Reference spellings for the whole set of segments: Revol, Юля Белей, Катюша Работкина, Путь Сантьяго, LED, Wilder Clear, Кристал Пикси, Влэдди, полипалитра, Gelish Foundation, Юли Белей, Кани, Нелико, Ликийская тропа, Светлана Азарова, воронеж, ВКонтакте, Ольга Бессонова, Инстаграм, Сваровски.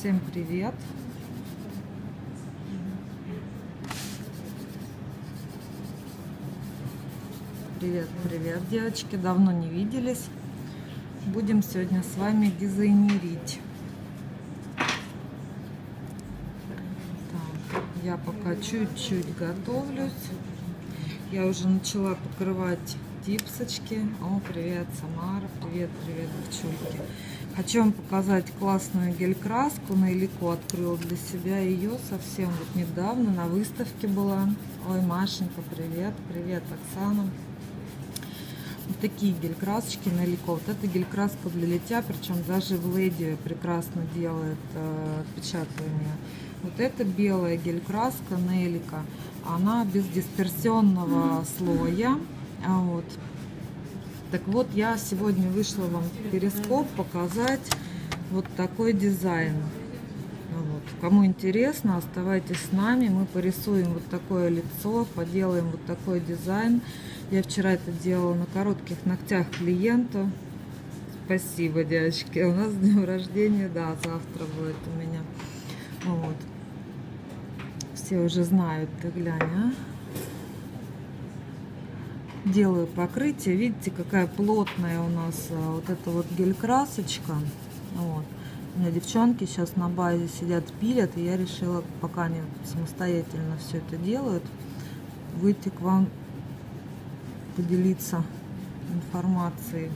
Всем привет! Привет, привет, девочки! Давно не виделись. Будем сегодня с вами дизайнерить. Так, я пока чуть-чуть готовлюсь. Я уже начала покрывать типсочки. О, привет, Самара! Привет, привет, девчонки! Хочу вам показать классную гель-краску. Нелико открыла для себя ее совсем вот недавно. На выставке была. Ой, Машенька, привет. Привет, Оксана. Вот такие гель-красочки Нелико. Вот эта гель-краска для литья. Причем даже Влэдди прекрасно делает отпечатывание. Вот эта белая гель-краска Нелико. Она без дисперсионного слоя. Вот. Так вот, я сегодня вышла вам в перископ показать вот такой дизайн. Вот. Кому интересно, оставайтесь с нами. Мы порисуем вот такое лицо, поделаем вот такой дизайн. Я вчера это делала на коротких ногтях клиента. Спасибо, девочки. У нас день рождения, да, завтра будет у меня. Вот. Все уже знают, ты глянь, а? Делаю покрытие. Видите, какая плотная у нас вот эта вот гель-красочка. Вот. У меня девчонки сейчас на базе сидят, пилят, и я решила, пока они самостоятельно все это делают, выйти к вам, поделиться информацией.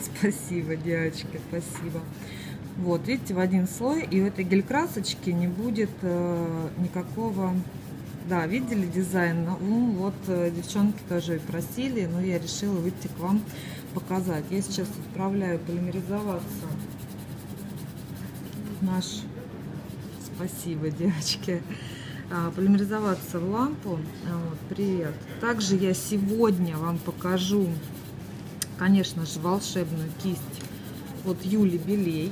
Спасибо, девочки, спасибо. Вот, видите, в один слой, и у этой гель-красочки не будет никакого... Да, видели дизайн? Ну, вот девчонки тоже просили, но я решила выйти к вам показать. Я сейчас отправляю полимеризоваться наш... Спасибо, девочки. Полимеризоваться в лампу. Вот, привет. Также я сегодня вам покажу, конечно же, волшебную кисть от Юли Белей.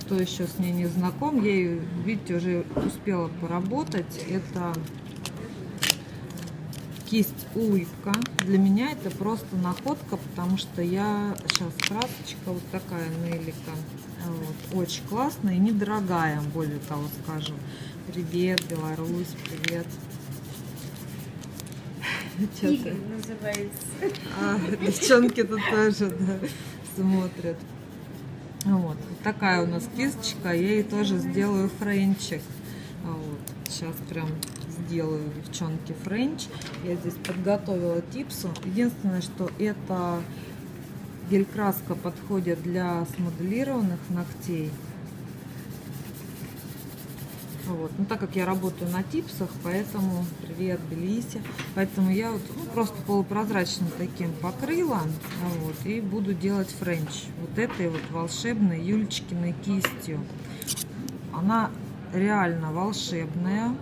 Кто еще с ней не знаком, я ее, видите, уже успела поработать. Это... кисть Улыбка. Для меня это просто находка, потому что я сейчас красочка вот такая Нелико. Вот. Очень классная и недорогая, более того скажу. Привет, Беларусь, привет. Игорь называется. А, девчонки тут тоже, да, смотрят. Вот. Вот такая у нас кисточка. Я ей тоже сделаю френчик. Вот. Сейчас прям... делаю, девчонки, френч. Я здесь подготовила типсу. Единственное, что эта гель-краска подходит для смоделированных ногтей. Вот. Ну, так как я работаю на типсах, поэтому... Привет, Белиси. Поэтому я вот, ну, просто полупрозрачным таким покрыла. Вот, и буду делать френч вот этой вот волшебной Юлечкиной кистью. Она реально волшебная.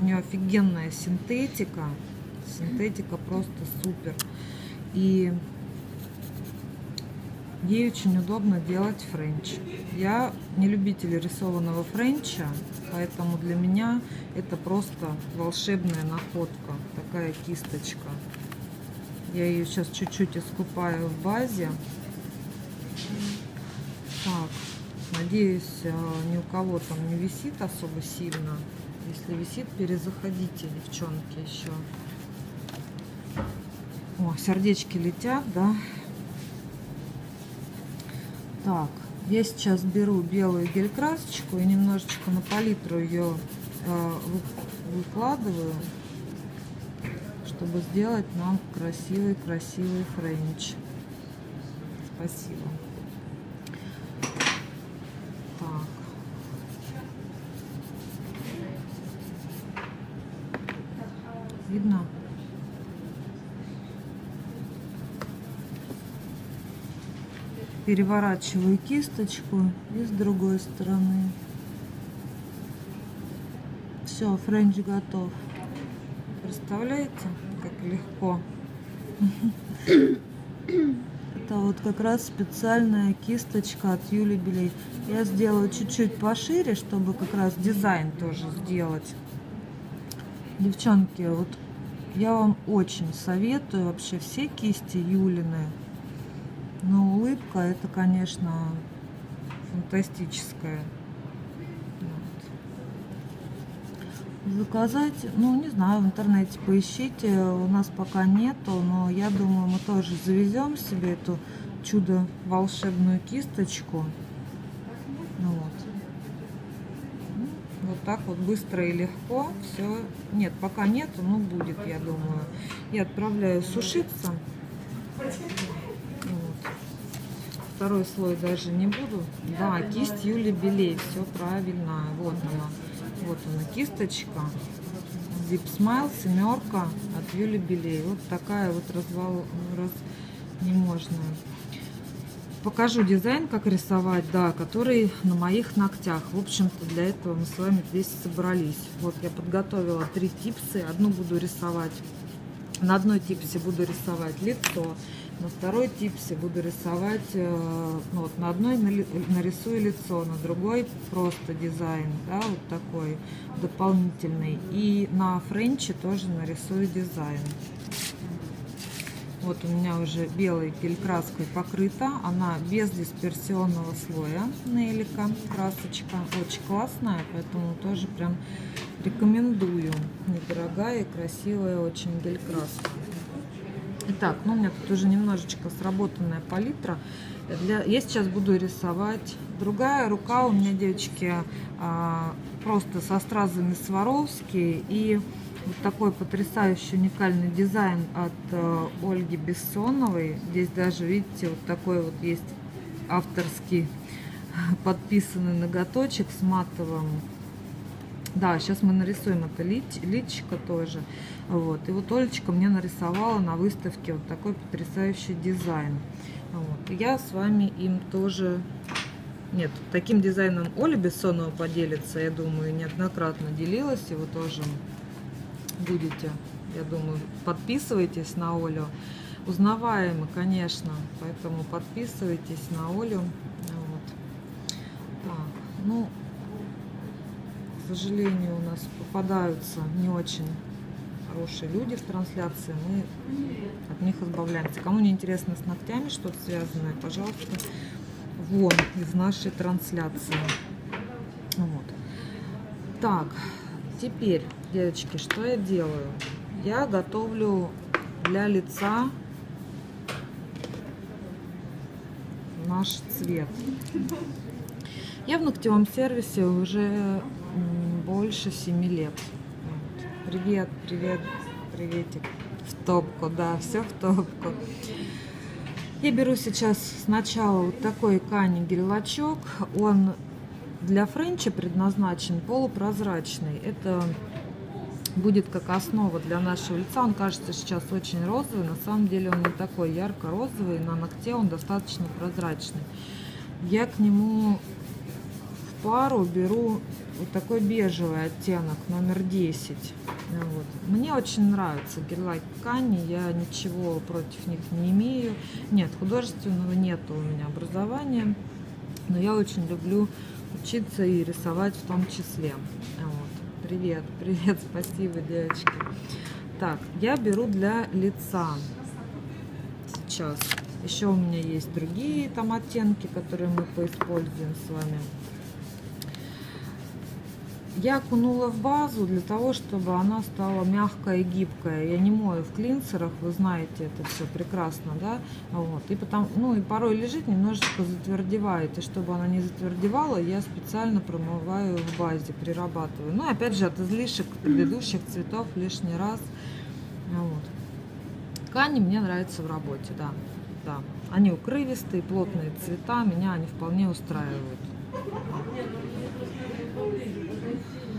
У нее офигенная синтетика. Синтетика просто супер. И ей очень удобно делать френч. Я не любитель рисованного френча, поэтому для меня это просто волшебная находка. Такая кисточка. Я ее сейчас чуть-чуть искупаю в базе. Так, надеюсь, ни у кого там не висит особо сильно. Если висит, перезаходите, девчонки, еще. О, сердечки летят, да? Так, я сейчас беру белую гель-красочку и немножечко на палитру ее выкладываю, чтобы сделать нам красивый-красивый френч. Спасибо. Видно? Переворачиваю кисточку и с другой стороны. Все, френч готов. Представляете, как легко? Это вот как раз специальная кисточка от Юли Белей. Я сделаю чуть-чуть пошире, чтобы как раз дизайн тоже сделать. Девчонки, вот я вам очень советую вообще все кисти Юлины. Но Улыбка — это, конечно, фантастическая заказать, ну не знаю, в интернете поищите, у нас пока нету, но я думаю, мы тоже завезем себе эту чудо волшебную кисточку. Вот. Вот так вот быстро и легко все. Нет, пока нету, но будет, я думаю. Я отправляю сушиться. Вот. Второй слой даже не буду. Да, кисть Юли Белей, все правильно. Вот она. Вот она кисточка, Deep Smile, семерка от Юли Белей. Вот такая вот невозможная. Покажу дизайн, как рисовать, да, который на моих ногтях. В общем-то, для этого мы с вами здесь собрались. Вот я подготовила 3 типсы. Одну буду рисовать. На одной типсе буду рисовать лицо, на второй типсе буду рисовать, ну, вот на одной нарисую лицо, на другой просто дизайн, да, вот такой дополнительный. И на френче тоже нарисую дизайн. Вот у меня уже белой гель-краской покрыта, она без дисперсионного слоя Нелико, красочка очень классная, поэтому тоже прям рекомендую. Недорогая и красивая очень гель-краска. Итак, ну у меня тут уже немножечко сработанная палитра. Я сейчас буду рисовать. Другая рука у меня, девочки, просто со стразами Сваровски и... Вот такой потрясающий уникальный дизайн от Ольги Бессоновой. Здесь даже, видите, вот такой вот есть авторский подписанный ноготочек с матовым. Да, сейчас мы нарисуем это личико тоже. Вот. И вот Олечка мне нарисовала на выставке вот такой потрясающий дизайн. Вот. И я с вами им тоже... Нет, таким дизайном Оля Бессонова поделится, я думаю, неоднократно делилась его тоже. Будете, я думаю, подписывайтесь на Олю. Узнаваемо, конечно, поэтому подписывайтесь на Олю. Вот. Так, ну, к сожалению, у нас попадаются не очень хорошие люди в трансляции. Мы от них избавляемся. Кому не интересно с ногтями что-то связанное, пожалуйста, вон из нашей трансляции. Вот. Так, теперь... Девочки, что я делаю? Я готовлю для лица наш цвет. Я в ногтевом сервисе уже больше 7 лет. Привет, привет, приветик. В топку, да, все в топку. Я беру сейчас сначала вот такой кани-гель-лачок. Он для френча предназначен, полупрозрачный. Это... будет как основа для нашего лица. Он кажется сейчас очень розовый, на самом деле он не такой ярко-розовый, на ногте он достаточно прозрачный. Я к нему в пару беру вот такой бежевый оттенок, номер 10. Вот. Мне очень нравятся гель-лак ткани, я ничего против них не имею. Нет, художественного нету у меня образования, но я очень люблю учиться и рисовать в том числе. Привет, привет, спасибо, девочки. Так, я беру для лица сейчас. Еще у меня есть другие там оттенки, которые мы поиспользуем с вами. Я окунула в базу для того, чтобы она стала мягкая и гибкая. Я не мою в клинсерах, вы знаете, это все прекрасно, да? Вот. И потом, ну и порой лежит, немножечко затвердевает. И чтобы она не затвердевала, я специально промываю в базе, перерабатываю. Ну, опять же, от излишек предыдущих цветов лишний раз. Вот. Ткани мне нравятся в работе, да. Да. Они укрывистые, плотные цвета, меня они вполне устраивают.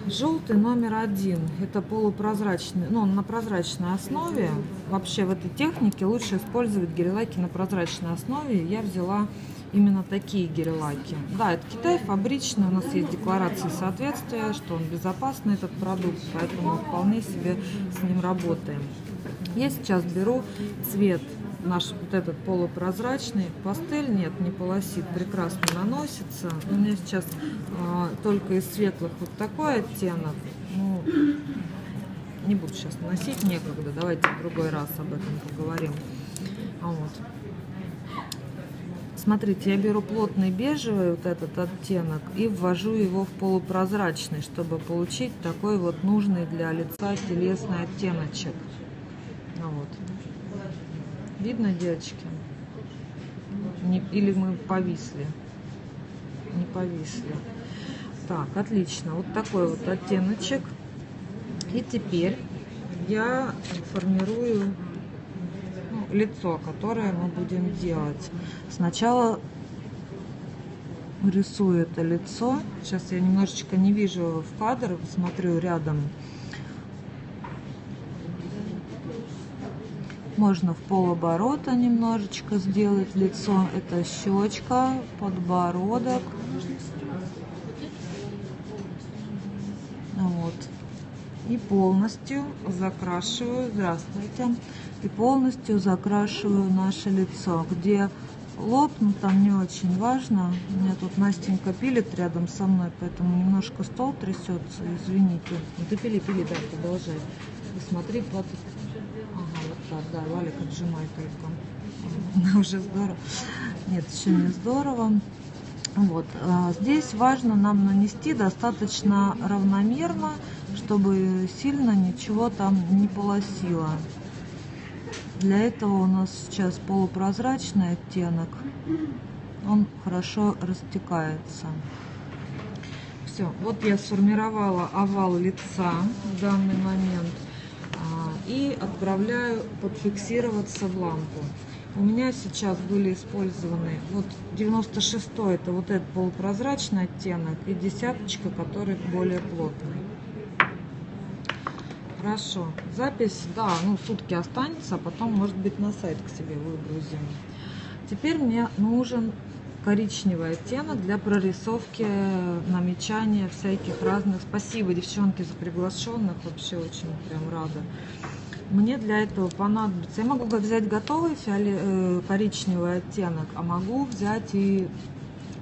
Желтый номер 1, это полупрозрачный, но на прозрачной основе. Вообще в этой технике лучше использовать гель-лаки на прозрачной основе. Я взяла именно такие гель-лаки. Да, это Китай, фабричный, у нас есть декларация соответствия, что он безопасный, этот продукт, поэтому вполне себе с ним работаем. Я сейчас беру цвет наш вот этот полупрозрачный, пастель, нет, не полосит, прекрасно наносится. У меня сейчас только из светлых вот такой оттенок. Ну, не буду сейчас наносить, некогда, давайте в другой раз об этом поговорим. Вот. Смотрите, я беру плотный бежевый, вот этот оттенок, и ввожу его в полупрозрачный, чтобы получить такой вот нужный для лица телесный оттеночек. Вот. Видно, девочки? Или мы повисли? Не повисли. Так, отлично. Вот такой вот оттеночек. И теперь я формирую лицо, которое мы будем делать. Сначала рисую это лицо. Сейчас я немножечко не вижу в кадр, смотрю рядом. Можно в полоборота немножечко сделать лицо. Это щечка, подбородок. Вот. И полностью закрашиваю. Здравствуйте. И полностью закрашиваю наше лицо. Где лоб, ну там не очень важно. У меня тут Настенька пилит рядом со мной, поэтому немножко стол трясется. Извините. Ну, ты пили, да, продолжай. И смотри, платок. Так, да, валик отжимай только. Уже здорово. Нет, еще не здорово. Вот. Здесь важно нам нанести достаточно равномерно, чтобы сильно ничего там не полосило. Для этого у нас сейчас полупрозрачный оттенок. Он хорошо растекается. Все. Вот я сформировала овал лица в данный момент. И отправляю подфиксироваться в лампу. У меня сейчас были использованы вот 96-й, это вот этот полупрозрачный оттенок, и десяточка, который более плотный. Хорошо. Запись, да, ну сутки останется, а потом, может быть, на сайт к себе выгрузим. Теперь мне нужен коричневый оттенок для прорисовки, намечания всяких разных. Спасибо, девчонки, за приглашенных. Вообще очень прям рада. Мне для этого понадобится... Я могу взять готовый коричневый оттенок, а могу взять и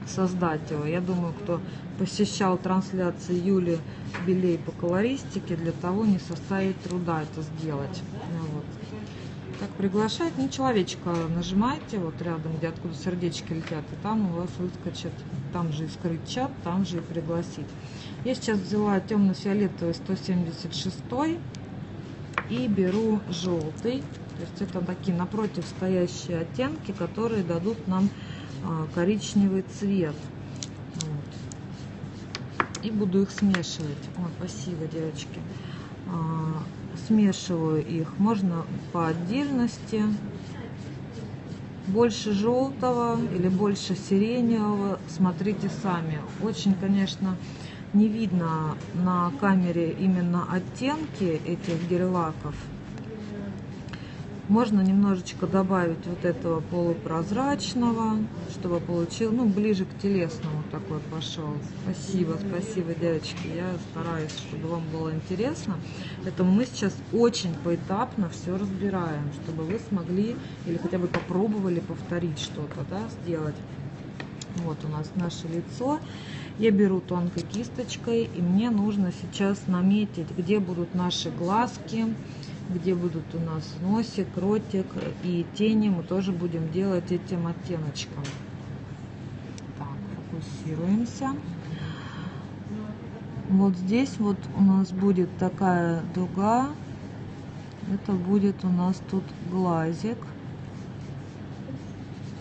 создать его. Я думаю, кто посещал трансляции Юли Белей по колористике, для того не составит труда это сделать. Вот. Так, приглашает, ну, человечка нажимаете, вот рядом, где откуда сердечки летят, и там у вас выскочит, там же искрыть чат, там же и пригласить. Я сейчас взяла темно-фиолетовый 176 и беру желтый, то есть это такие напротив стоящие оттенки, которые дадут нам коричневый цвет. Вот. И буду их смешивать. Ой, спасибо, девочки. Смешиваю их, можно по отдельности. Больше желтого или больше сиреневого, смотрите сами. Очень, конечно, не видно на камере именно оттенки этих гель-лаков. Можно немножечко добавить вот этого полупрозрачного, чтобы получил, ну, ближе к телесному такой пошел. Спасибо, спасибо, девочки. Я стараюсь, чтобы вам было интересно. Поэтому мы сейчас очень поэтапно все разбираем, чтобы вы смогли или хотя бы попробовали повторить что-то, да, сделать. Вот у нас наше лицо. Я беру тонкой кисточкой, и мне нужно сейчас наметить, где будут наши глазки, где будут у нас носик, ротик, и тени мы тоже будем делать этим оттеночком. Так, фокусируемся. Вот здесь вот у нас будет такая дуга. Это будет у нас тут глазик.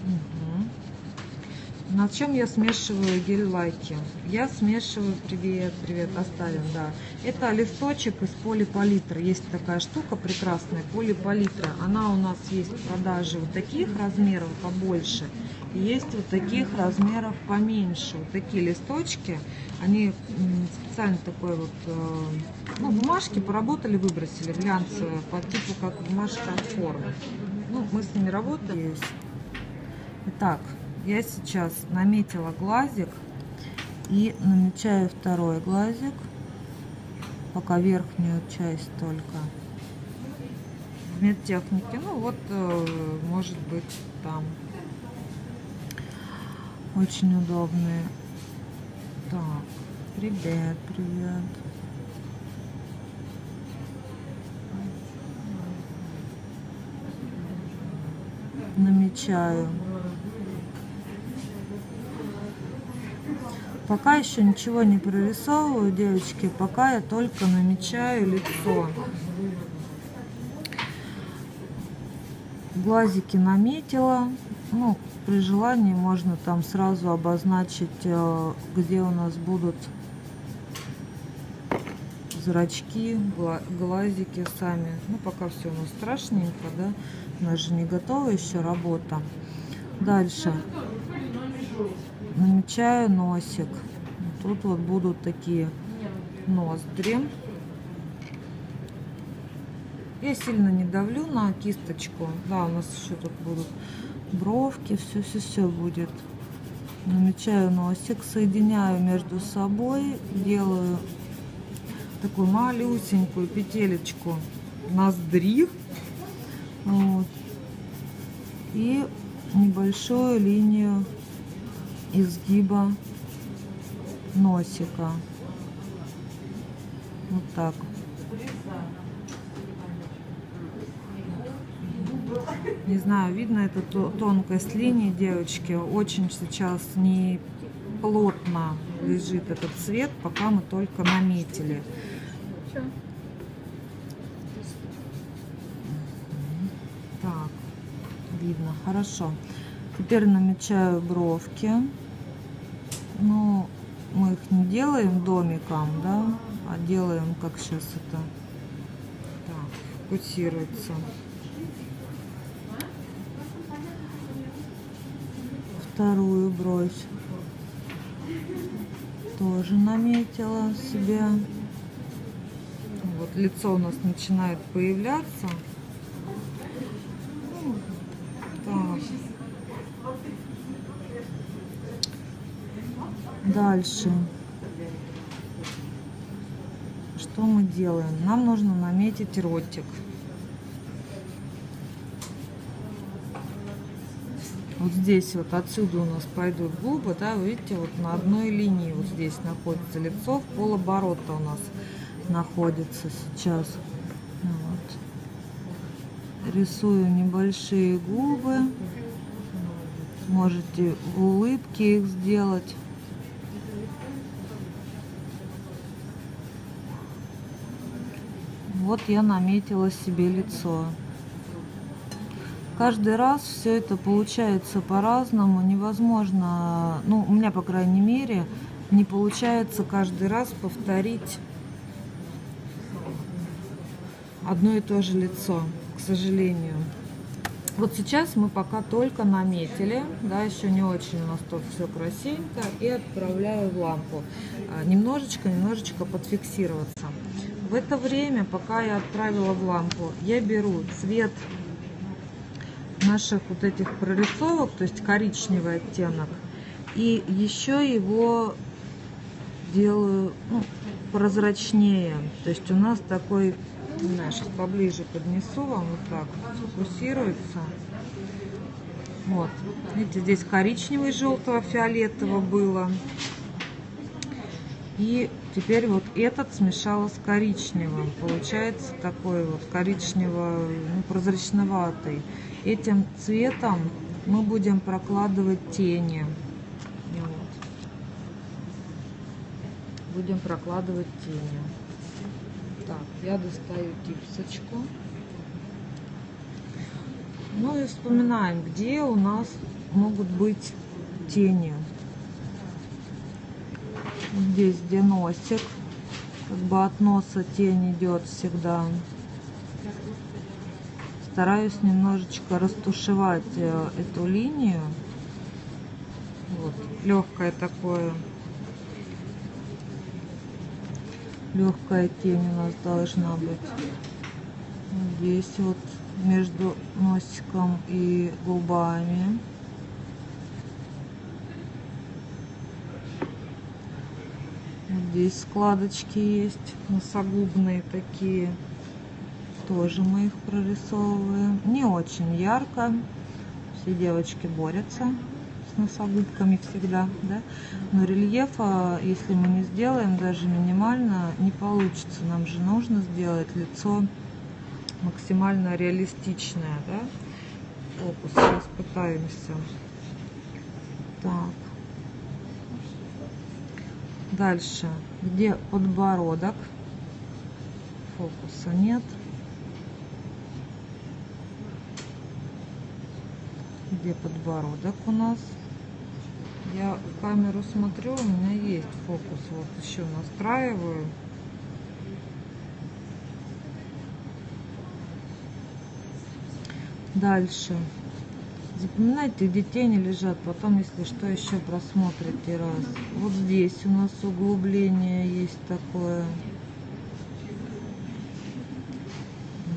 Угу. На чем я смешиваю гель-лаки? Я смешиваю, привет, привет, оставим, да. Это листочек из полипалитры. Есть такая штука прекрасная, полипалитра. Она у нас есть в продаже вот таких размеров побольше. И есть вот таких размеров поменьше. Вот такие листочки. Они специально такой вот... Ну, бумажки поработали, выбросили глянцевые по типу как бумажка от формы. Ну, мы с ними работали. Итак, я сейчас наметила глазик. И намечаю второй глазик. Пока верхнюю часть только. В медтехнике. Ну вот, может быть, там. Очень удобные. Так, привет, привет. Намечаю Пока еще ничего не прорисовываю, девочки, пока я только намечаю лицо. Глазики наметила. Ну, при желании можно там сразу обозначить, где у нас будут зрачки, глазики сами. Ну, пока все у нас страшненько, да? У нас же не готова еще работа. Дальше. Намечаю носик. Тут вот будут такие ноздри. Я сильно не давлю на кисточку. Да, у нас еще тут будут бровки. Все будет. Намечаю носик. Соединяю между собой. Делаю такую малюсенькую петелечку ноздри. Вот. И небольшую линию изгиба носика. Вот так. Не знаю, видно эту тонкость линии, девочки. Очень сейчас не плотно лежит этот цвет, пока мы только наметили. Так, видно, хорошо. Теперь намечаю бровки. Ну, мы их не делаем домиком, да, а делаем, как сейчас это так, фокусируется. Вторую бровь тоже наметила себе. Вот лицо у нас начинает появляться. Так. Дальше. Что мы делаем? Нам нужно наметить ротик. Вот здесь вот отсюда у нас пойдут губы, да, вы видите, вот на одной линии вот здесь находится лицо, в полоборота у нас находится сейчас. Вот. Рисую небольшие губы, можете в улыбке их сделать. Вот я наметила себе лицо. Каждый раз все это получается по-разному, невозможно, ну, у меня, по крайней мере, не получается каждый раз повторить одно и то же лицо, к сожалению. Вот сейчас мы пока только наметили, да, еще не очень у нас тут все красивенько, и отправляю в лампу. Немножечко подфиксироваться. В это время, пока я отправила в лампу, я беру цвет наших вот этих прорисовок, то есть коричневый оттенок, и еще его делаю, ну, прозрачнее, то есть у нас такой, не знаю, сейчас поближе поднесу вам, вот так фокусируется. Вот видите, здесь коричневый, желтого, фиолетового было, и теперь вот этот смешала с коричневым, получается такой вот коричнево, ну, прозрачноватый. Этим цветом мы будем прокладывать тени. Вот. Будем прокладывать тени. Так, я достаю типсочку. Ну и вспоминаем, где у нас могут быть тени. Здесь, где носик, как бы от носа тень идет всегда. Стараюсь немножечко растушевать эту линию. Вот, легкое такое. Легкая тень у нас должна быть. Здесь вот между носиком и губами. Здесь складочки есть, носогубные такие. Тоже мы их прорисовываем. Не очень ярко. Все девочки борются с носогубками всегда, да? Но рельефа, если мы не сделаем, даже минимально, не получится. Нам же нужно сделать лицо максимально реалистичное, да? Фокус, сейчас пытаемся. Так. Дальше, где подбородок, фокуса нет. Где подбородок у нас? Я в камеру смотрю, у меня есть фокус, вот еще настраиваю. Дальше. Запоминайте, где тени лежат, потом, если что, еще просмотрите раз. Вот здесь у нас углубление есть такое,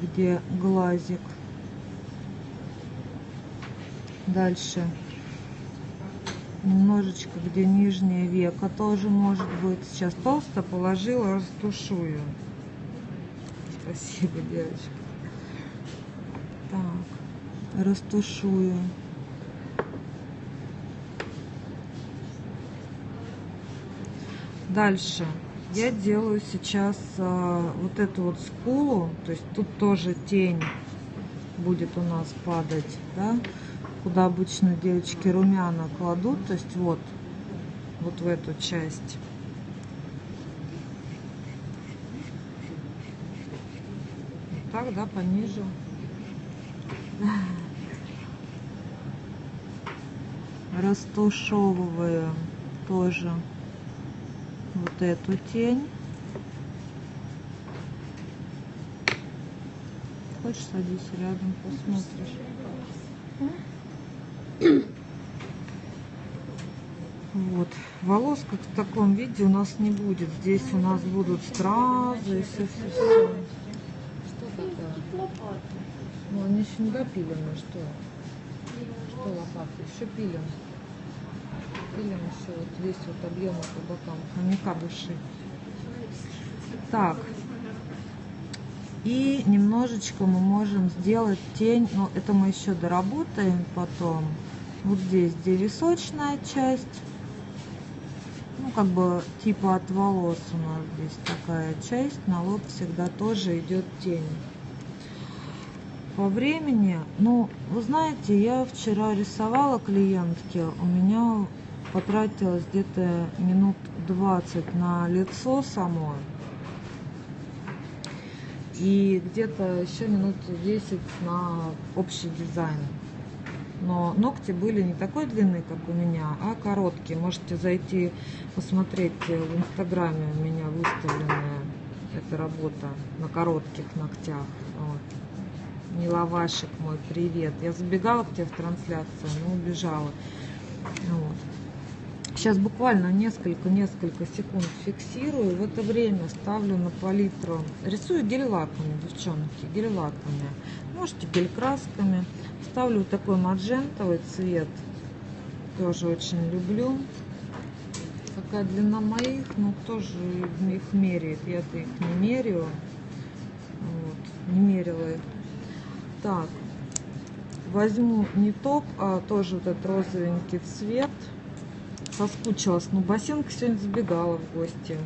где глазик. Дальше. Немножечко, где нижнее веко тоже может быть. Сейчас толсто положила, растушую. Спасибо, девочки. Так, растушую. Дальше. Я делаю сейчас вот эту вот скулу. То есть тут тоже тень будет у нас падать, да? Куда обычно девочки румяна кладут, то есть вот в эту часть. Вот так, да, пониже. Растушевываю тоже вот эту тень. Хочешь, садись рядом, посмотришь. Вот. Волос как в таком виде у нас не будет. Здесь у нас будут стразы и все. Что такое? Лопаты. Ну, они еще не допилены, что? Что лопаты? Еще пилим. Пилим еще вот весь вот объем по бокам. Они кабыши. Так. И немножечко мы можем сделать тень, но это мы еще доработаем потом. Вот здесь, где височная часть, ну как бы типа от волос у нас здесь такая часть, на лоб всегда тоже идет тень. По времени, ну вы знаете, я вчера рисовала клиентке, у меня потратилось где-то минут 20 на лицо само. И где-то еще минут 10 на общий дизайн. Но ногти были не такой длины, как у меня, а короткие. Можете зайти посмотреть в инстаграме, у меня выставленная эта работа на коротких ногтях. Вот. Не лавашек мой, привет. Я забегала к тебе в трансляцию, но убежала. Вот. Сейчас буквально несколько секунд фиксирую. В это время ставлю на палитру. Рисую гель-лаками, девчонки, гель-лаками. Можете гель-красками. Ставлю такой маджентовый цвет. Тоже очень люблю. Какая длина моих, но кто же их меряет? Я-то их не меряю. Вот, не мерила их. Так, возьму не топ, а тоже вот этот розовенький цвет. Соскучилась, но бассейнка сегодня забегала в гости.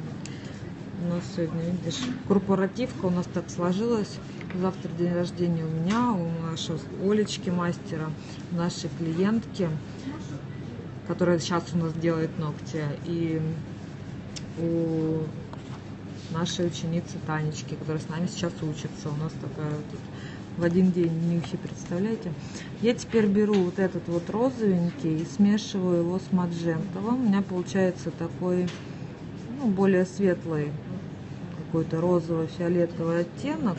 У нас сегодня, видишь, корпоративка у нас так сложилась. Завтра день рождения у меня, у нашей Олечки, мастера, нашей клиентки, которая сейчас у нас делает ногти, и у нашей ученицы Танечки, которая с нами сейчас учится. У нас такая вот в один день нюхи, представляете? Я теперь беру вот этот вот розовенький и смешиваю его с маджентовым. У меня получается такой, ну, более светлый какой-то розово-фиолетовый оттенок,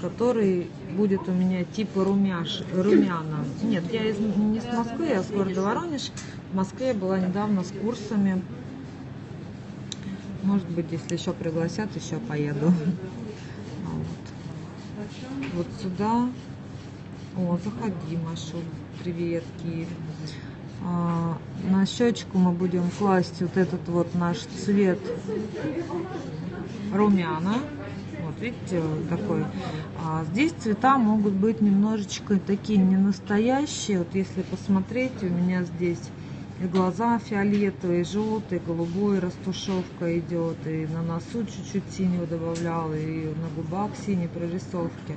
который будет у меня типа румяна. Нет, я не с Москвы, я с города Воронеж. В Москве я была недавно с курсами. Может быть, если еще пригласят, еще поеду. Вот сюда. О, заходи, Машу. Привет, Киев. На щечку мы будем класть вот этот вот наш цвет румяна. Вот видите, такой. Здесь цвета могут быть немножечко такие ненастоящие. Вот если посмотреть, у меня здесь и глаза фиолетовые, и желтые, и голубой, растушевка идет, и на носу чуть-чуть синего добавляла, и на губах синей прорисовки.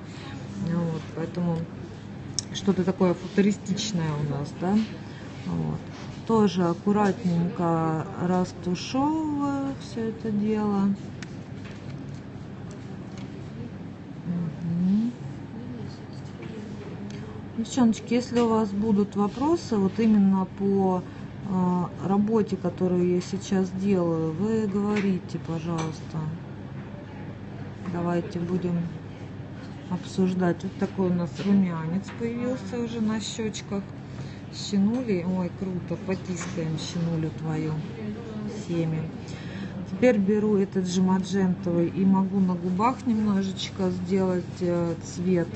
Вот, поэтому что-то такое футуристичное у нас, да? Вот. тоже аккуратненько растушевываю все это дело. Девчоночки, если у вас будут вопросы вот именно по работе, которую я сейчас делаю, вы говорите, пожалуйста. Давайте будем обсуждать. Вот такой у нас румянец появился уже на щечках. Щенули. Ой, круто. Потискаем щенулю твою. Семя. Теперь беру этот же маджентовый и могу на губах немножечко сделать цвет.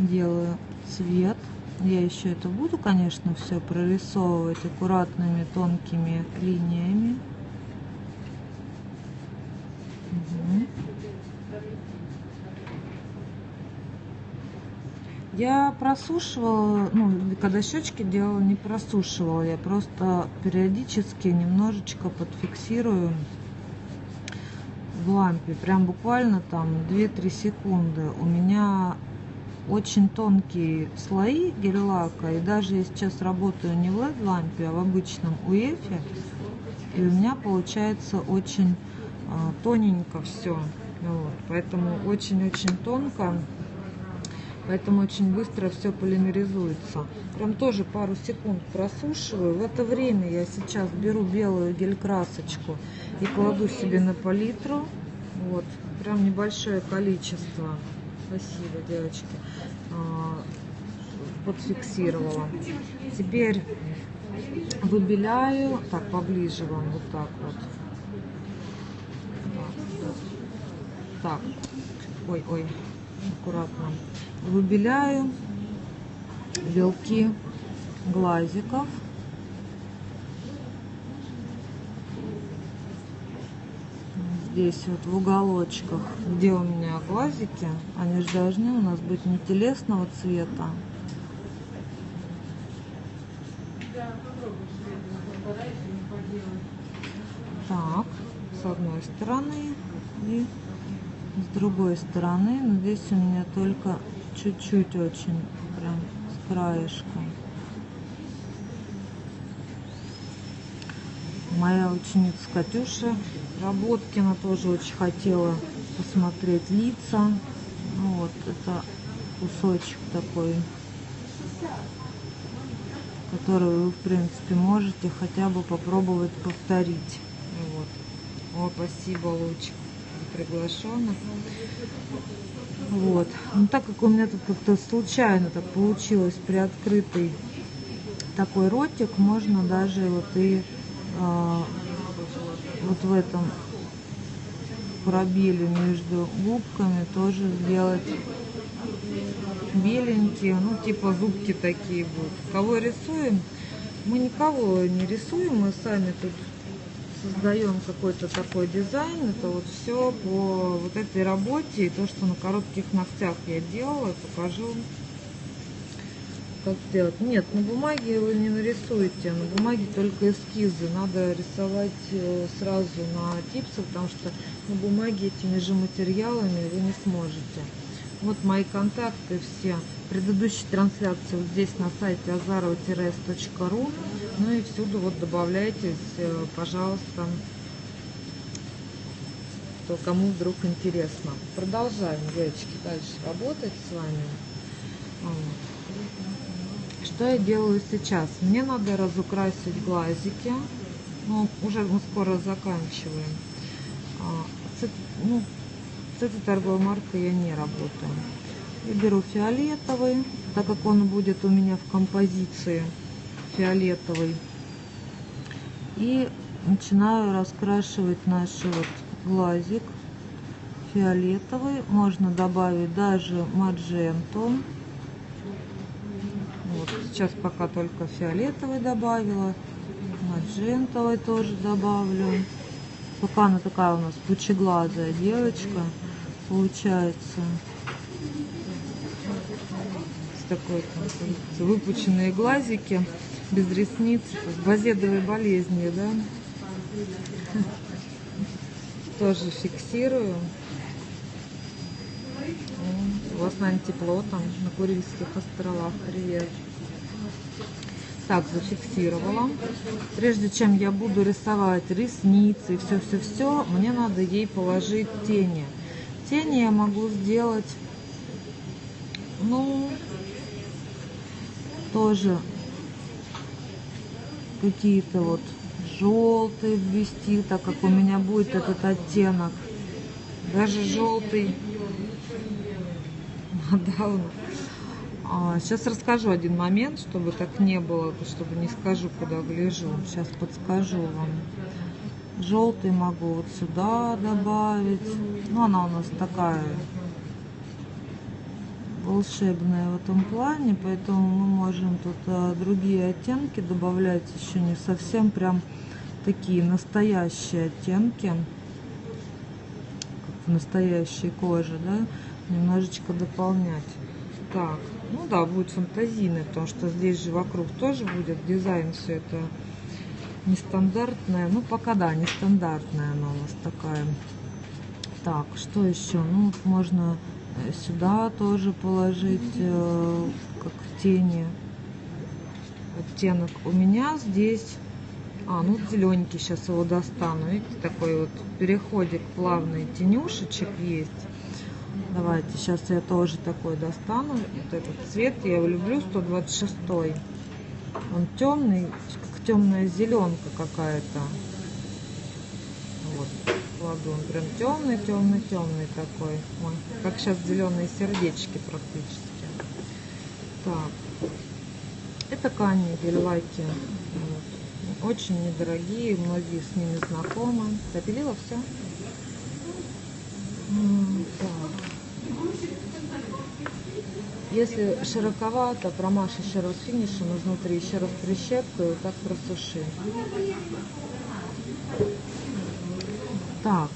Делаю цвет. Я еще это буду, конечно, все прорисовывать аккуратными тонкими линиями. Угу. Я просушивала, ну, когда щечки делала, не просушивала. Я просто периодически немножечко подфиксирую в лампе. Прям буквально там 2-3 секунды. У меня очень тонкие слои гель-лака, и даже я сейчас работаю не в LED-лампе, а в обычном УЭФе, и у меня получается очень тоненько все, вот. Поэтому очень-очень тонко, поэтому очень быстро все полимеризуется. Прям тоже пару секунд просушиваю. В это время я сейчас беру белую гель-красочку и кладу себе на палитру, вот, прям небольшое количество. Спасибо, девочки. Подфиксировала. Теперь выбеляю. Так, поближе вам вот так вот. Так. Ой-ой. Аккуратно. Выбеляю белки глазиков. Здесь вот в уголочках, где у меня глазики, они же должны у нас быть не телесного цвета. Так, с одной стороны и с другой стороны. Но здесь у меня только чуть-чуть, очень прям с краешка. Моя ученица Катюша Работкина тоже очень хотела посмотреть лица. Вот это кусочек такой, который вы, в принципе, можете хотя бы попробовать повторить. Вот. О, спасибо, Лучик, приглашенных. Вот. Ну, так как у меня тут как-то случайно так получилось приоткрытый такой ротик, можно даже вот и вот в этом пробеле между губками тоже сделать беленькие, ну типа зубки такие будут. Кого рисуем? Мы никого не рисуем, мы сами тут создаем какой-то такой дизайн. Это вот все по вот этой работе, и то, что на коротких ногтях я делала, покажу, как сделать. Нет, на бумаге вы не нарисуете, на бумаге только эскизы, надо рисовать сразу на типсах, потому что на бумаге этими же материалами вы не сможете. Вот мои контакты все, предыдущие трансляции вот здесь на сайте azarova-s.ru, ну и всюду вот добавляйтесь, пожалуйста, кто, кому вдруг интересно. Продолжаем, девочки, дальше работать с вами. Что я делаю сейчас? Мне надо разукрасить глазики. Ну, уже мы скоро заканчиваем. Ну, с этой торговой маркой я не работаю. Я беру фиолетовый, так как он будет у меня в композиции фиолетовый. И начинаю раскрашивать наш вот глазик фиолетовый. Можно добавить даже мадженту. Сейчас пока только фиолетовый добавила, маджентовый тоже добавлю. Пока она такая у нас пучеглазая девочка получается. С такой там, выпученные глазики, без ресниц, с базедовой болезнью, да? Тоже фиксирую. классное тепло там на Курильских островах. Привет. Так, зафиксировала. Прежде чем я буду рисовать ресницы и все-все-все, мне надо ей положить тени. Тени я могу сделать, ну, тоже какие-то вот желтые ввести, так как у меня будет этот оттенок. Даже желтый. Сейчас расскажу один момент, чтобы так не было, чтобы не скажу, куда гляжу. Сейчас подскажу вам. Желтый могу вот сюда добавить. Ну, она у нас такая волшебная в этом плане, поэтому мы можем тут другие оттенки добавлять, еще не совсем прям такие настоящие оттенки, как в настоящей коже, да, немножечко дополнять. Так, ну да, будет фантазийный, потому что здесь же вокруг тоже будет дизайн, все это нестандартное. Ну, пока да, нестандартная она у нас такая. Так, что еще? Ну, можно сюда тоже положить как тени. Оттенок у меня здесь... ну зелененький, сейчас его достану. Видите, такой вот переходик плавный, тенюшечек есть. Давайте, сейчас я тоже такой достану. Вот этот цвет я его люблю, 126. Он темный, как темная зеленка какая-то. Вот, кладу, он прям темный-темный-темный такой. Ой, как сейчас зеленые сердечки практически. Так, это ткани гель-лаки. Вот. Очень недорогие, многие с ними знакомы. Запилила все. Если широковато, промажь еще раз финишем изнутри, еще раз прищепкой, вот так просуши. Так,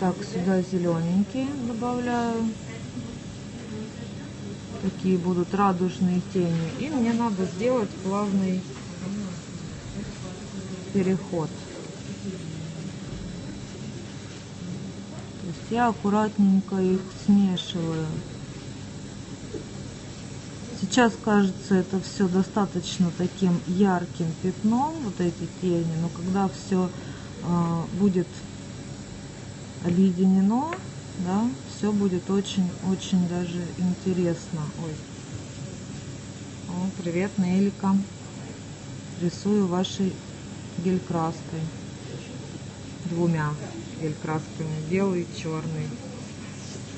так сюда зелененькие добавляю. Такие будут радужные тени. И мне надо сделать плавный переход. То есть я аккуратненько их смешиваю. Сейчас кажется это все достаточно таким ярким пятном, вот эти тени, но когда все будет оледенено, да, все будет очень-очень даже интересно. Ой. О, привет, Нелико. Рисую вашей гель-краской. Двумя гель-красками, белый и черный.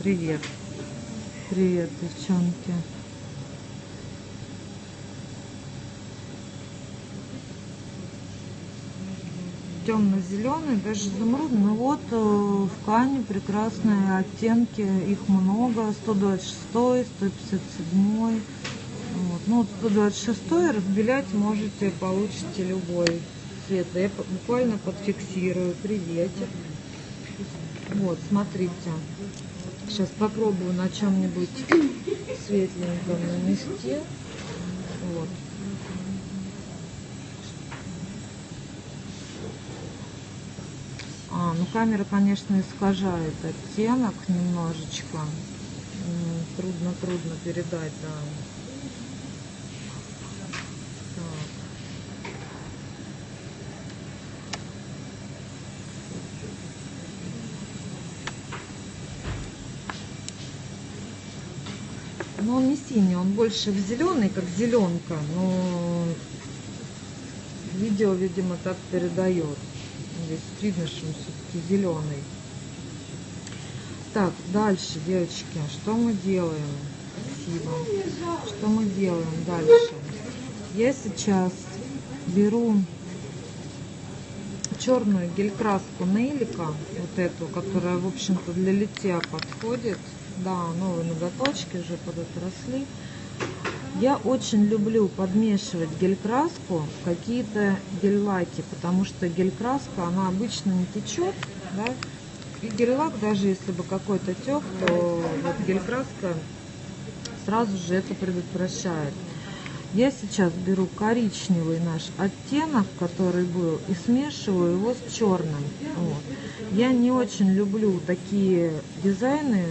Привет. Привет, девчонки. Темно-зеленый, даже изумрудный. Ну вот в Кане прекрасные оттенки, их много. 126, 157. Вот. Ну вот 126 разделять можете, получите любой цвет. Я буквально подфиксирую. Приветик. Вот, смотрите. Сейчас попробую на чем-нибудь светленьком нанести. Вот. Ну камера, конечно, искажает оттенок немножечко. Трудно передать, да. Так. Но он не синий, он больше в зеленый, как зеленка. Но видео, видимо, так передает. Здесь видно, что он все-таки зеленый. Так, дальше, девочки, что мы делаем? Спасибо. Что мы делаем дальше? Я сейчас беру черную гель-краску Нелико, вот эту, которая, в общем-то, для литья подходит. Да, новые ноготочки уже подотросли. Я очень люблю подмешивать гель-краску в какие-то гель-лаки, потому что гель-краска, она обычно не течет, да? И гель-лак, даже если бы какой-то тек, то вот гель-краска сразу же это предотвращает. Я сейчас беру коричневый наш оттенок, который был, и смешиваю его с черным. Вот. Я не очень люблю такие дизайны,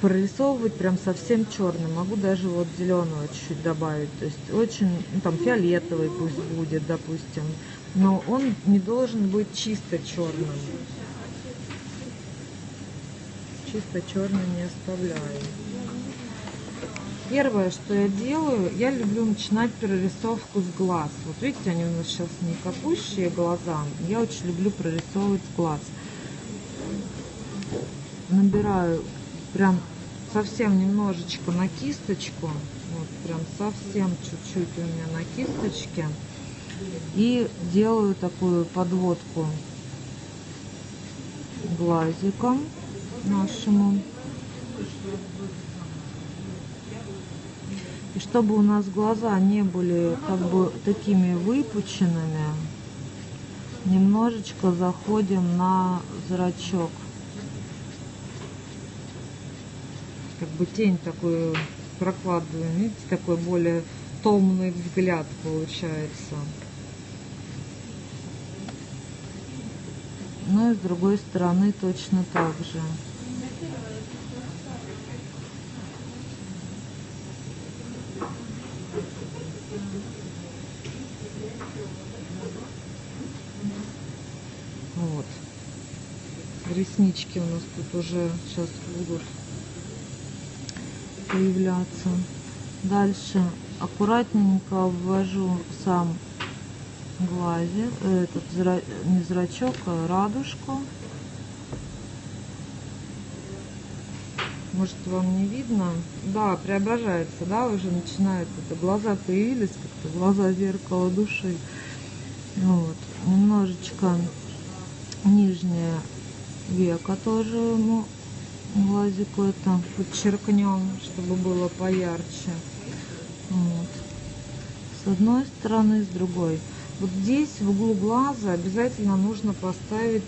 прорисовывать прям совсем черным. Могу даже вот зеленого чуть-чуть добавить. То есть очень, ну, там фиолетовый пусть будет, допустим. Но он не должен быть чисто черным. Чисто черный не оставляю. Первое, что я делаю, я люблю начинать прорисовку с глаз. Вот видите, они у нас сейчас не капущие глаза. Я очень люблю прорисовывать с глаз. Набираю прям совсем немножечко на кисточку. Вот прям совсем чуть-чуть у меня на кисточке. И делаю такую подводку глазиком нашему. И чтобы у нас глаза не были как бы такими выпученными, немножечко заходим на зрачок. Как бы тень такую прокладываем, видите, такой более томный взгляд получается. Ну и с другой стороны точно так же. Вот. Реснички у нас тут уже сейчас будут появляться. Дальше аккуратненько ввожу сам глазик, этот не зрачок, а радужку. Может, вам не видно? Да, преображается, да, уже начинает это. Глаза появились, как-то глаза зеркала души. Вот. Немножечко нижнее веко тоже ему, глазику, это подчеркнем, чтобы было поярче. Вот. С одной стороны, с другой. Вот здесь в углу глаза обязательно нужно поставить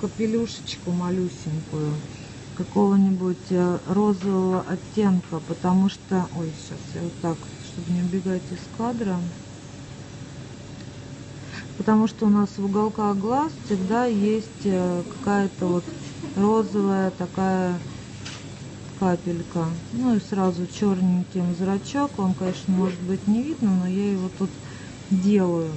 капелюшечку малюсенькую какого-нибудь розового оттенка, потому что, ой, сейчас я вот так, чтобы не убегать из кадра, потому что у нас в уголках глаз всегда есть какая-то вот розовая такая капелька. Ну и сразу черненьким зрачок, он, конечно, может быть не видно, но я его тут делаю.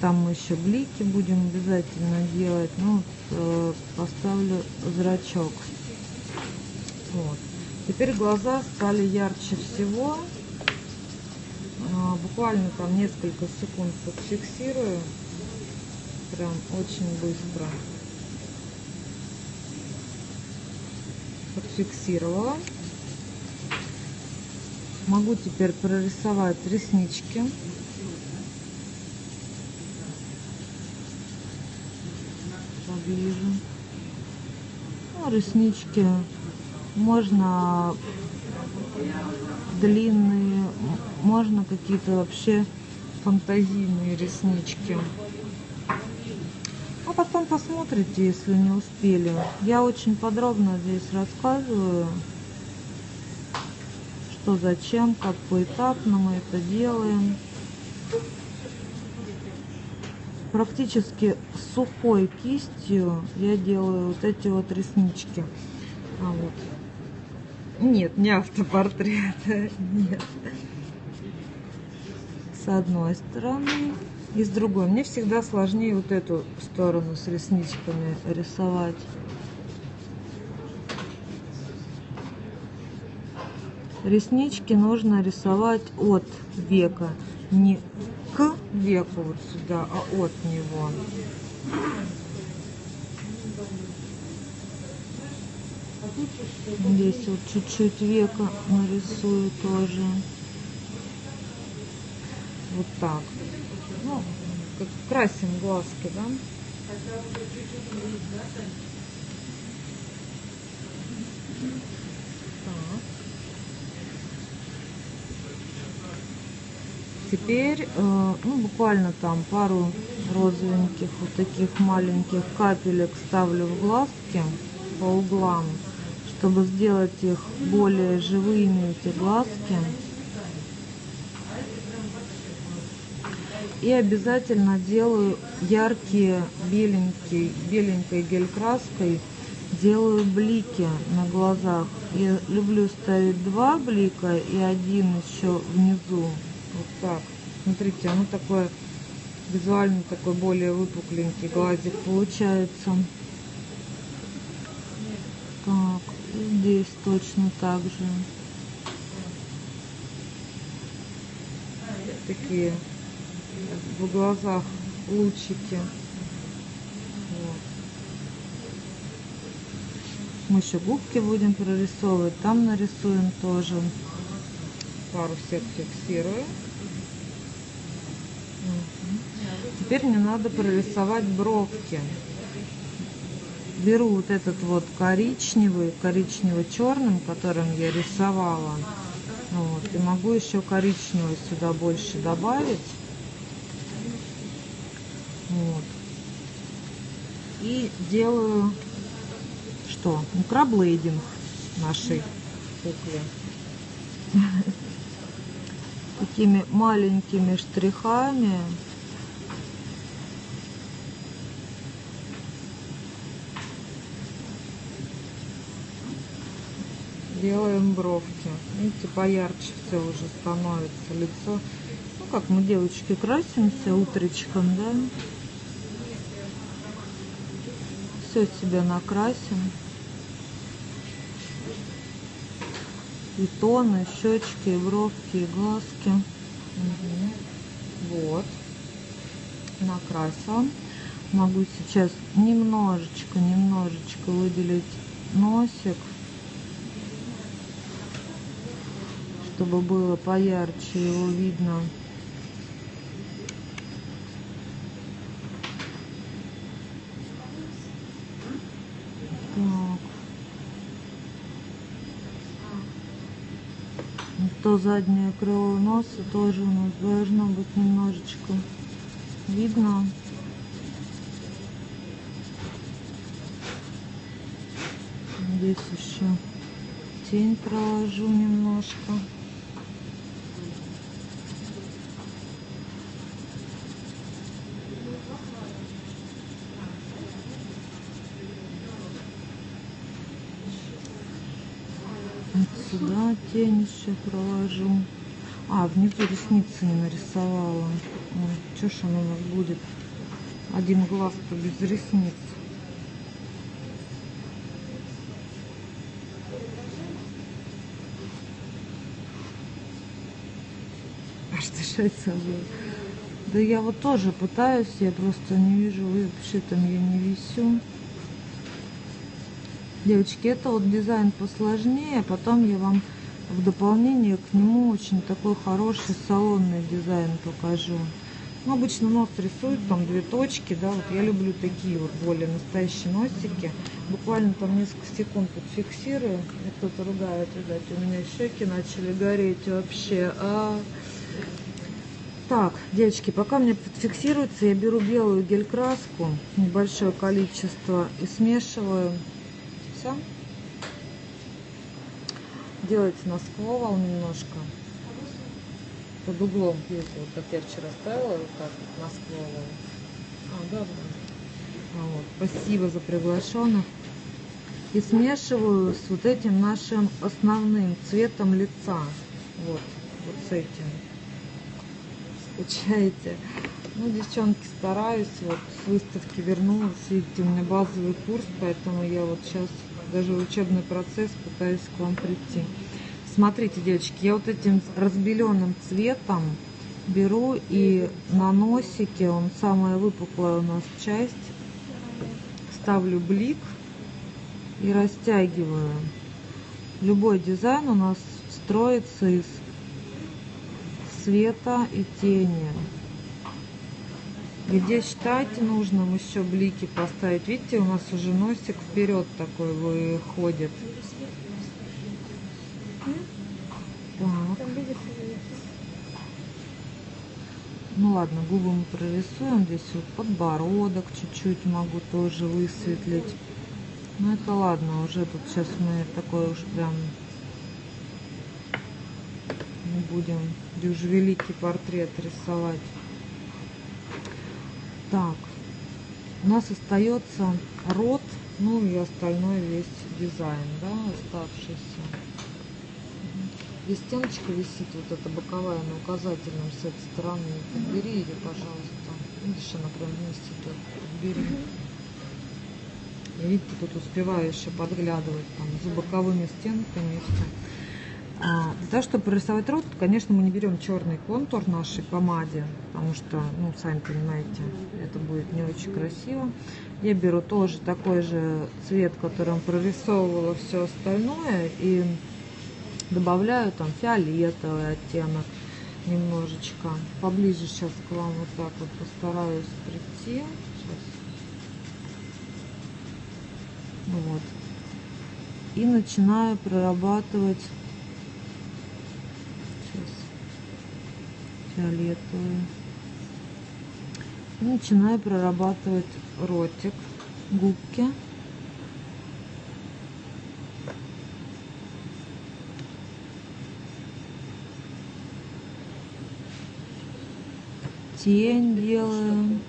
Там мы еще блики будем обязательно делать. Ну, вот, поставлю зрачок. Вот. Теперь глаза стали ярче всего. Буквально там несколько секунд подфиксирую. Прям очень быстро. Подфиксировала. Могу теперь прорисовать реснички. Поближе. Ну, реснички можно длинные, можно какие-то вообще фантазийные реснички. А потом посмотрите, если не успели. Я очень подробно здесь рассказываю, что зачем, как поэтапно мы это делаем. Практически сухой кистью я делаю вот эти вот реснички. А вот. Нет, не автопортрет. Нет. С одной стороны и с другой. Мне всегда сложнее вот эту сторону с ресничками рисовать. Реснички нужно рисовать от века. Не к веку вот сюда, а от него. Здесь вот чуть-чуть века нарисую тоже. Вот так. Ну, как красим глазки, да? Так. Теперь, ну, буквально там пару розовеньких вот таких маленьких капелек ставлю в глазки по углам, чтобы сделать их более живыми, эти глазки. И обязательно делаю яркие беленькой гель-краской Делаю блики на глазах. Я люблю ставить два блика и один еще внизу. Вот так. Смотрите, оно такое визуально такой более выпукленький глазик получается. Так, и здесь точно так же. Такие в глазах лучики. Мы еще губки будем прорисовывать, там нарисуем тоже. Пару всех фиксирую. Теперь мне надо прорисовать бровки. Беру вот этот вот коричневый, коричнево-черным, которым я рисовала. Вот, и могу еще коричневый сюда больше добавить. Вот. И делаю... Что? Микроблейдинг нашей кукле. Такими маленькими штрихами. Делаем бровки. Видите, поярче все уже становится лицо. Ну, как мы, девочки, красимся утречком, да? Все себя накрасим. И тоны, и щечки, и бровки, и глазки. Угу. Вот. Накрасила. Могу сейчас немножечко выделить носик, чтобы было поярче его видно. Так. То заднее крыло носа тоже у нас должно быть немножечко видно. Здесь еще тень проложу немножко. Сюда тень еще проложу. А, внизу ресницы не нарисовала. Ой, чё ж она у нас будет? Один глаз-то без ресниц. Аж дышать собой. Да я вот тоже пытаюсь, я просто не вижу, вообще там я не висю. Девочки, это вот дизайн посложнее, потом я вам в дополнение к нему очень такой хороший салонный дизайн покажу. Ну, обычно нос рисуют, там две точки, да, вот я люблю такие вот более настоящие носики. Буквально там несколько секунд подфиксирую, кто-то ругает, видать, у меня щеки начали гореть вообще. Так, девочки, пока мне подфиксируется, я беру белую гель-краску, небольшое количество, и смешиваю. Делайте на сквовал немножко под углом, если вот как я вчера ставила, вот так на сквовал. Да, вот. Спасибо за приглашенных. И смешиваю с вот этим нашим основным цветом лица, вот с этим. Скучаете? Ну, девчонки, стараюсь, вот с выставки вернулась, видите, у меня базовый курс, поэтому я вот сейчас даже в учебный процесс пытаюсь к вам прийти. Смотрите, девочки, я вот этим разбеленным цветом беру и на носике, он самая выпуклая у нас часть, ставлю блик и растягиваю. Любой дизайн у нас строится из света и тени. Где, считайте нужным еще блики поставить. Видите, у нас уже носик вперед такой выходит. Так. Ну ладно, губы мы прорисуем. Здесь вот подбородок чуть-чуть могу тоже высветлить. Ну это ладно, уже тут сейчас мы такой уж прям не будем дюж великий портрет рисовать. Так, у нас остается рот Ну и остальной весь дизайн, да, оставшийся. И стеночка висит, вот эта боковая, на указательном с этой стороны. Подбери ее, пожалуйста. Видишь, она прям вместе тут. Подбери. Видите, тут успеваю еще подглядывать там, за боковыми стенками. Для того, чтобы прорисовать рот, конечно, мы не берем черный контур нашей помаде, потому что, ну, сами понимаете, это будет не очень красиво. Я беру тоже такой же цвет, которым прорисовывала все остальное, и добавляю там фиолетовый оттенок немножечко. Поближе сейчас к вам вот так вот постараюсь прийти. Сейчас. Вот. И начинаю прорабатывать фиолетовый. И начинаю прорабатывать ротик, губки. Тень делаю.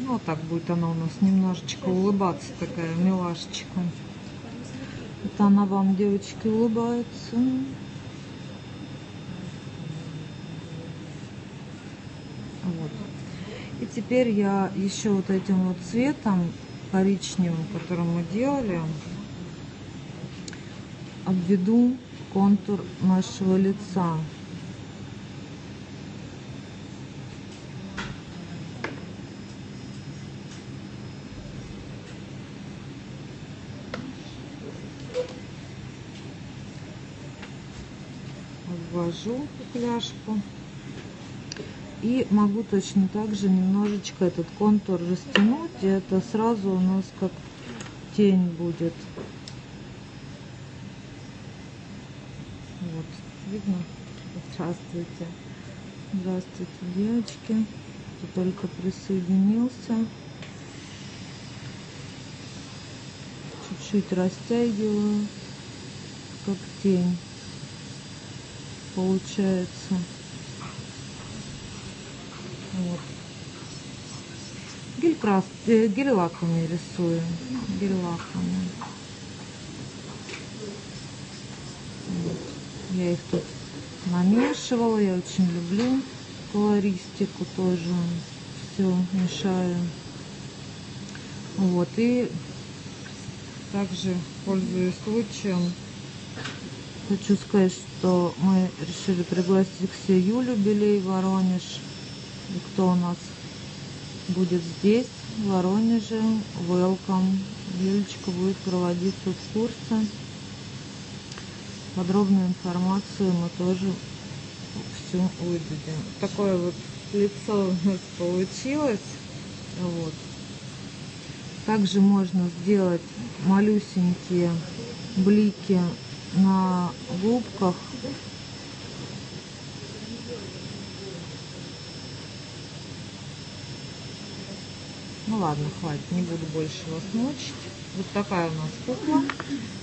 Ну, так будет она у нас немножечко улыбаться, такая милашечка. Это она вам, девочки, улыбается. Вот. И теперь я еще вот этим вот цветом коричневым, который мы делали, обведу контур нашего лица. Обвожу кляшку. И могу точно так же немножечко этот контур растянуть. И это сразу у нас как тень будет. Вот, видно? Здравствуйте. Здравствуйте, девочки. Кто только присоединился. Чуть-чуть растягиваю, как тень получается. Вот. Гель-лаками рисую. Гель-лаками. Вот. Я их тут намешивала. Я очень люблю колористику тоже. Все мешаю. Вот. И также, пользуясь случаем, хочу сказать, что мы решили пригласить к себе Юлю Белей, Воронеж. И кто у нас будет здесь, в Воронеже, welcome. Юлечка будет проводить тут курсы. Подробную информацию мы тоже всю выдадим. Такое вот лицо у нас получилось. Вот. Также можно сделать малюсенькие блики на губках. Ну ладно, хватит, не буду больше вас мучить. Вот такая у нас кукла.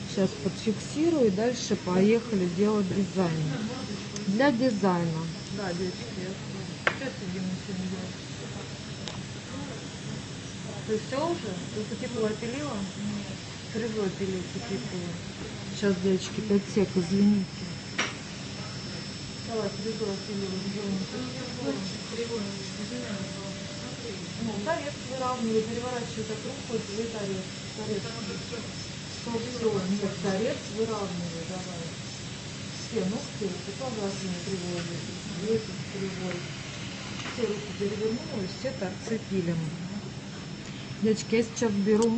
Сейчас подфиксирую и дальше поехали делать дизайн. Для дизайна. Да, девочки, сейчас идем сегодня делать. Ты все уже? Ты потепло опилила? Срезу опилил, потепло. Сейчас, девочки, 5 сек, извините. Давай, срезу опилила. Ну, тарелки выравниваю, переворачиваю так рукой, две тарелки. Чтобы все, нет, тарелки выравниваю, давай. Все ногти, и поглажу на кривой, веки кривой. Все руки перевернула, и все торцы пилим. Девочки, я сейчас беру,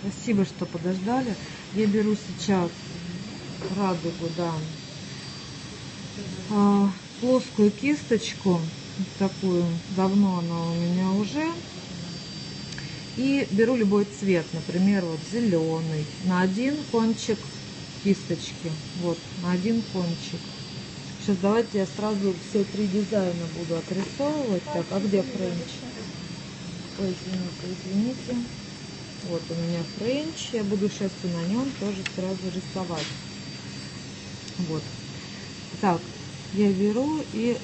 спасибо, что подождали, я беру сейчас радугу, да, плоскую кисточку. Такую, давно она у меня уже. И беру любой цвет, например, вот зеленый, на один кончик кисточки. Вот, на один кончик. Сейчас давайте я сразу все три дизайна буду отрисовывать. Так, а где френч? Ой, извините, извините. Вот у меня френч, я буду шерстью на нем тоже сразу рисовать. Вот. Так, я беру и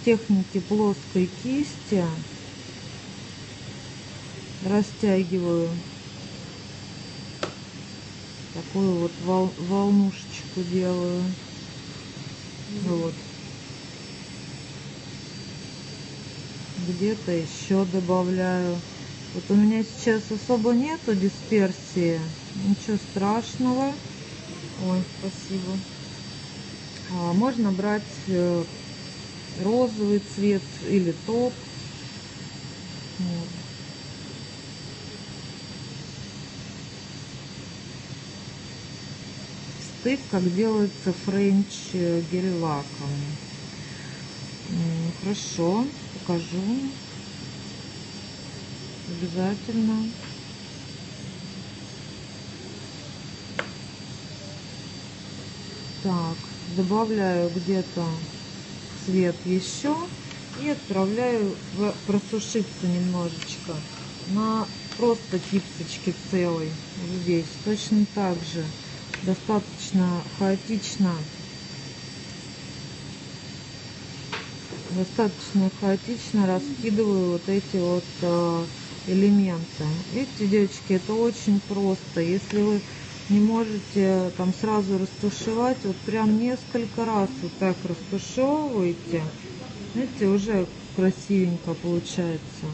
с техники плоской кисти растягиваю такую вот волнушечку делаю. Вот. Где-то еще добавляю. Вот у меня сейчас особо нету дисперсии. Ничего страшного. Ой, спасибо. Можно брать розовый цвет или топ. Вот. Стык, как делается френч гель-лаком. Хорошо, покажу. Обязательно. Так, добавляю где-то цвет еще и отправляю просушиться немножечко на просто кисточке целой. Здесь точно так же достаточно хаотично, раскидываю вот эти вот элементы. Видите, девочки, это очень просто. Если вы не можете там сразу растушевать, вот прям несколько раз вот так растушевываете, видите, уже красивенько получается.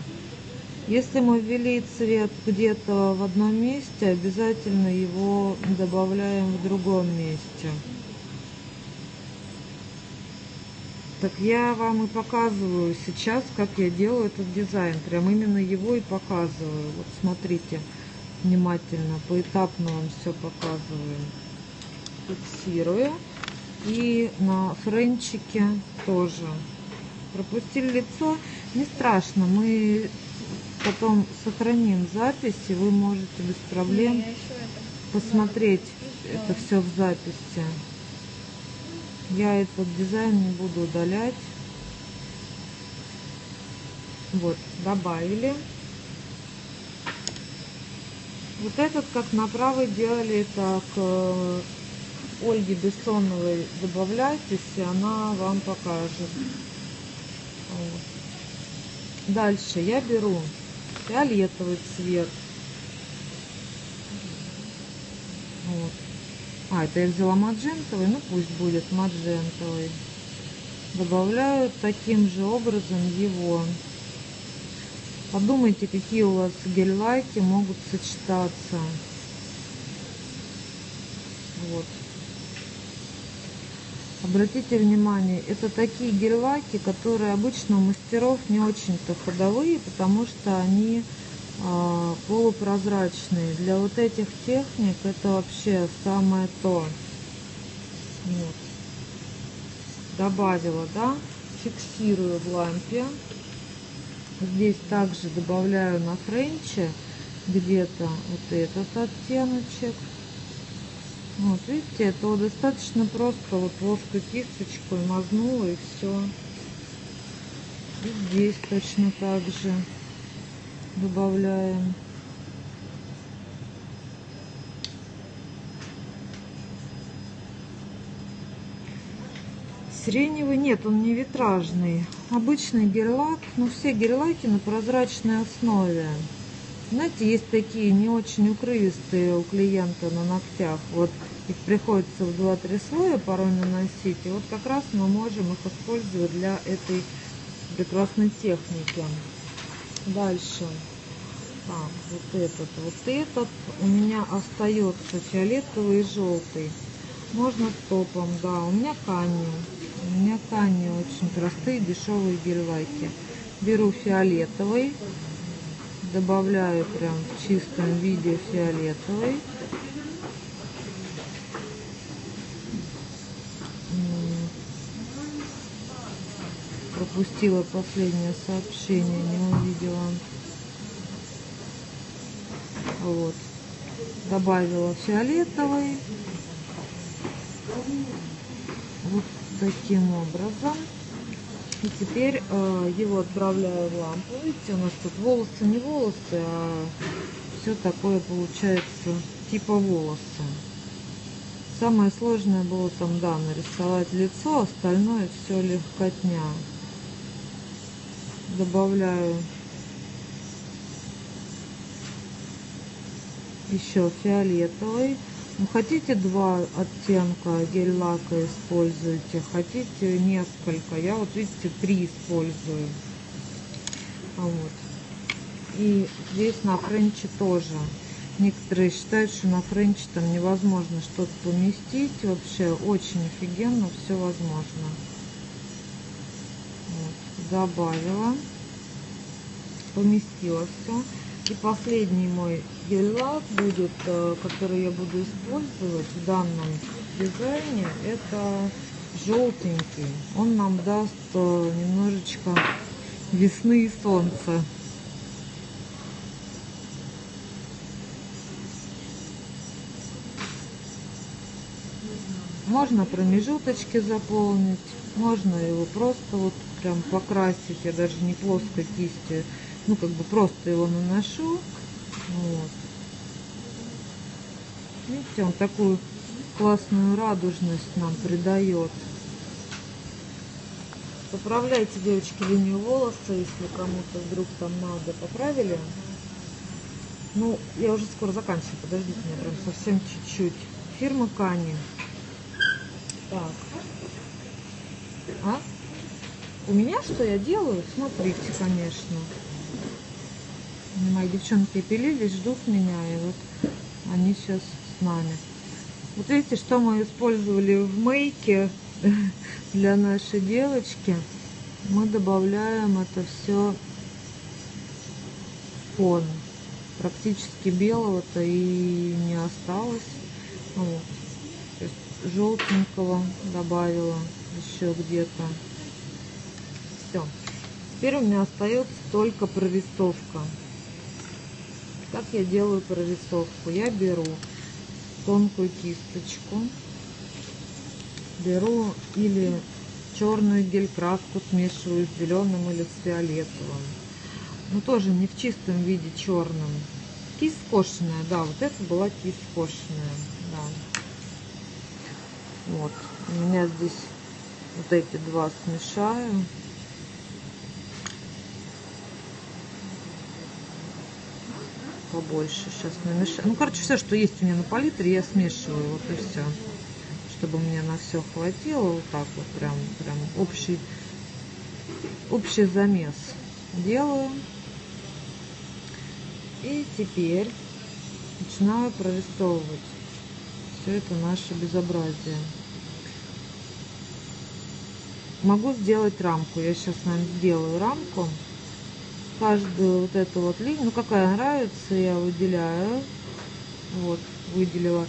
Если мы ввели цвет где-то в одном месте, обязательно его добавляем в другом месте. Так я вам и показываю сейчас, как я делаю этот дизайн. Прям именно его и показываю. Вот смотрите внимательно, поэтапно вам все показываю. Фиксирую. И на френчике тоже. Пропустили лицо. Не страшно, мы потом сохраним запись, и вы можете без проблем посмотреть это все в записи. Я этот дизайн не буду удалять. Вот, добавили. Вот этот, как направо делали, так Ольге Бессоновой добавляйтесь, и она вам покажет. Вот. Дальше я беру фиолетовый цвет. Вот. А, это я взяла маджентовый, ну пусть будет маджентовый. Добавляю таким же образом его. Подумайте, какие у вас гель-лаки могут сочетаться. Вот. Обратите внимание, это такие гель-лаки, которые обычно у мастеров не очень-то ходовые, потому что они полупрозрачные. Для вот этих техник это вообще самое то. Вот. Добавила, да? Фиксирую в лампе. Здесь также добавляю на френче где-то вот этот оттеночек. Вот, видите, это вот достаточно просто. Вот плоскую кисточку мазнула, и все. И здесь точно так же добавляем. Сиреневый, нет, он не витражный, обычный гель-лак, но все гель-лаки на прозрачной основе. Знаете, есть такие не очень укрывистые у клиента на ногтях, вот их приходится в 2-3 слоя порой наносить, и вот как раз мы можем их использовать для этой прекрасной техники. Дальше так, вот этот у меня остается фиолетовый и желтый. Можно топом, да. У меня кани, очень простые дешевые гель-лаки. Беру фиолетовый, добавляю прям в чистом виде фиолетовый. Пропустила последнее сообщение, не увидела. Вот. Добавила фиолетовый. Вот таким образом. И теперь его отправляю в лампу. Видите, у нас тут волосы не волосы, а все такое получается типа волосы. Самое сложное было там, да, нарисовать лицо, остальное все легкотня. Добавляю еще фиолетовый. Ну, хотите два оттенка гель-лака используйте, хотите несколько. Я вот, видите, три использую. Вот. И здесь на френче тоже. Некоторые считают, что на френче там невозможно что-то поместить. Вообще очень офигенно, все возможно. Вот. Добавила. Поместила все. И последний мой гель-лак будет, который я буду использовать в данном дизайне, это желтенький. Он нам даст немножечко весны и солнца. Можно промежуточки заполнить, можно его просто вот прям покрасить. Я даже не плоской кистью, ну как бы просто его наношу. Вот. Видите, он такую классную радужность нам придает. Поправляйте, девочки, линию волоса, если кому-то вдруг там надо. Поправили? Ну, я уже скоро заканчиваю, подождите меня прям совсем чуть-чуть. Фирма Кани. Так. А? У меня что я делаю? Смотрите, конечно. Мои девчонки пилились, ждут меня, и вот они сейчас с нами. Вот видите, что мы использовали в мейке для нашей девочки. Мы добавляем это все в фон. Практически белого-то и не осталось. Вот. Желтенького добавила еще где-то. Все. Теперь у меня остается только прорисовка. Как я делаю прорисовку? Я беру тонкую кисточку, беру или черную гель-краску, смешиваю с зеленым или с фиолетовым. Но тоже не в чистом виде черным. Кисть скошенная, да, вот это была кисть скошенная. Да. Вот, у меня здесь вот эти два смешаю. Побольше сейчас намешаю. Ну, короче, все, что есть у меня на палитре, я смешиваю, вот и все, чтобы мне на все хватило. Вот так вот прям общий замес делаю. И теперь начинаю прорисовывать все это наше безобразие. Могу сделать рамку, я сейчас с вами сделаю рамку. Каждую вот эту вот линию, ну какая нравится, я выделяю. Вот, выделила.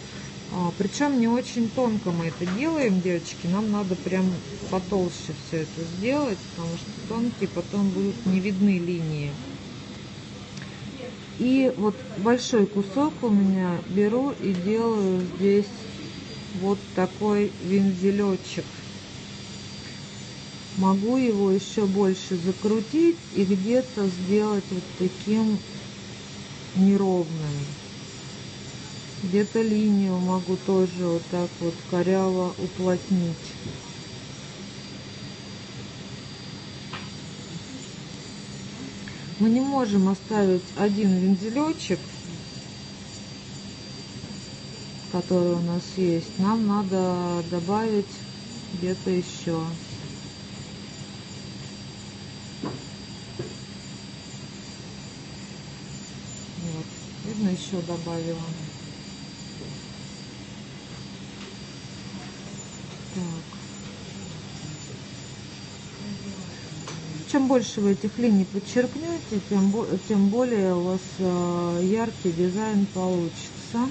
Причем не очень тонко мы это делаем, девочки. Нам надо прям потолще все это сделать, потому что тонкие потом будут не видны линии. И вот большой кусок у меня беру и делаю здесь вот такой вензелечек. Могу его еще больше закрутить и где-то сделать вот таким неровным. Где-то линию могу тоже вот так вот коряво уплотнить. Мы не можем оставить один вензелечек, который у нас есть. Нам надо добавить где-то еще. Еще добавила. Так. Чем больше вы этих линий подчеркнете, тем более у вас яркий дизайн получится.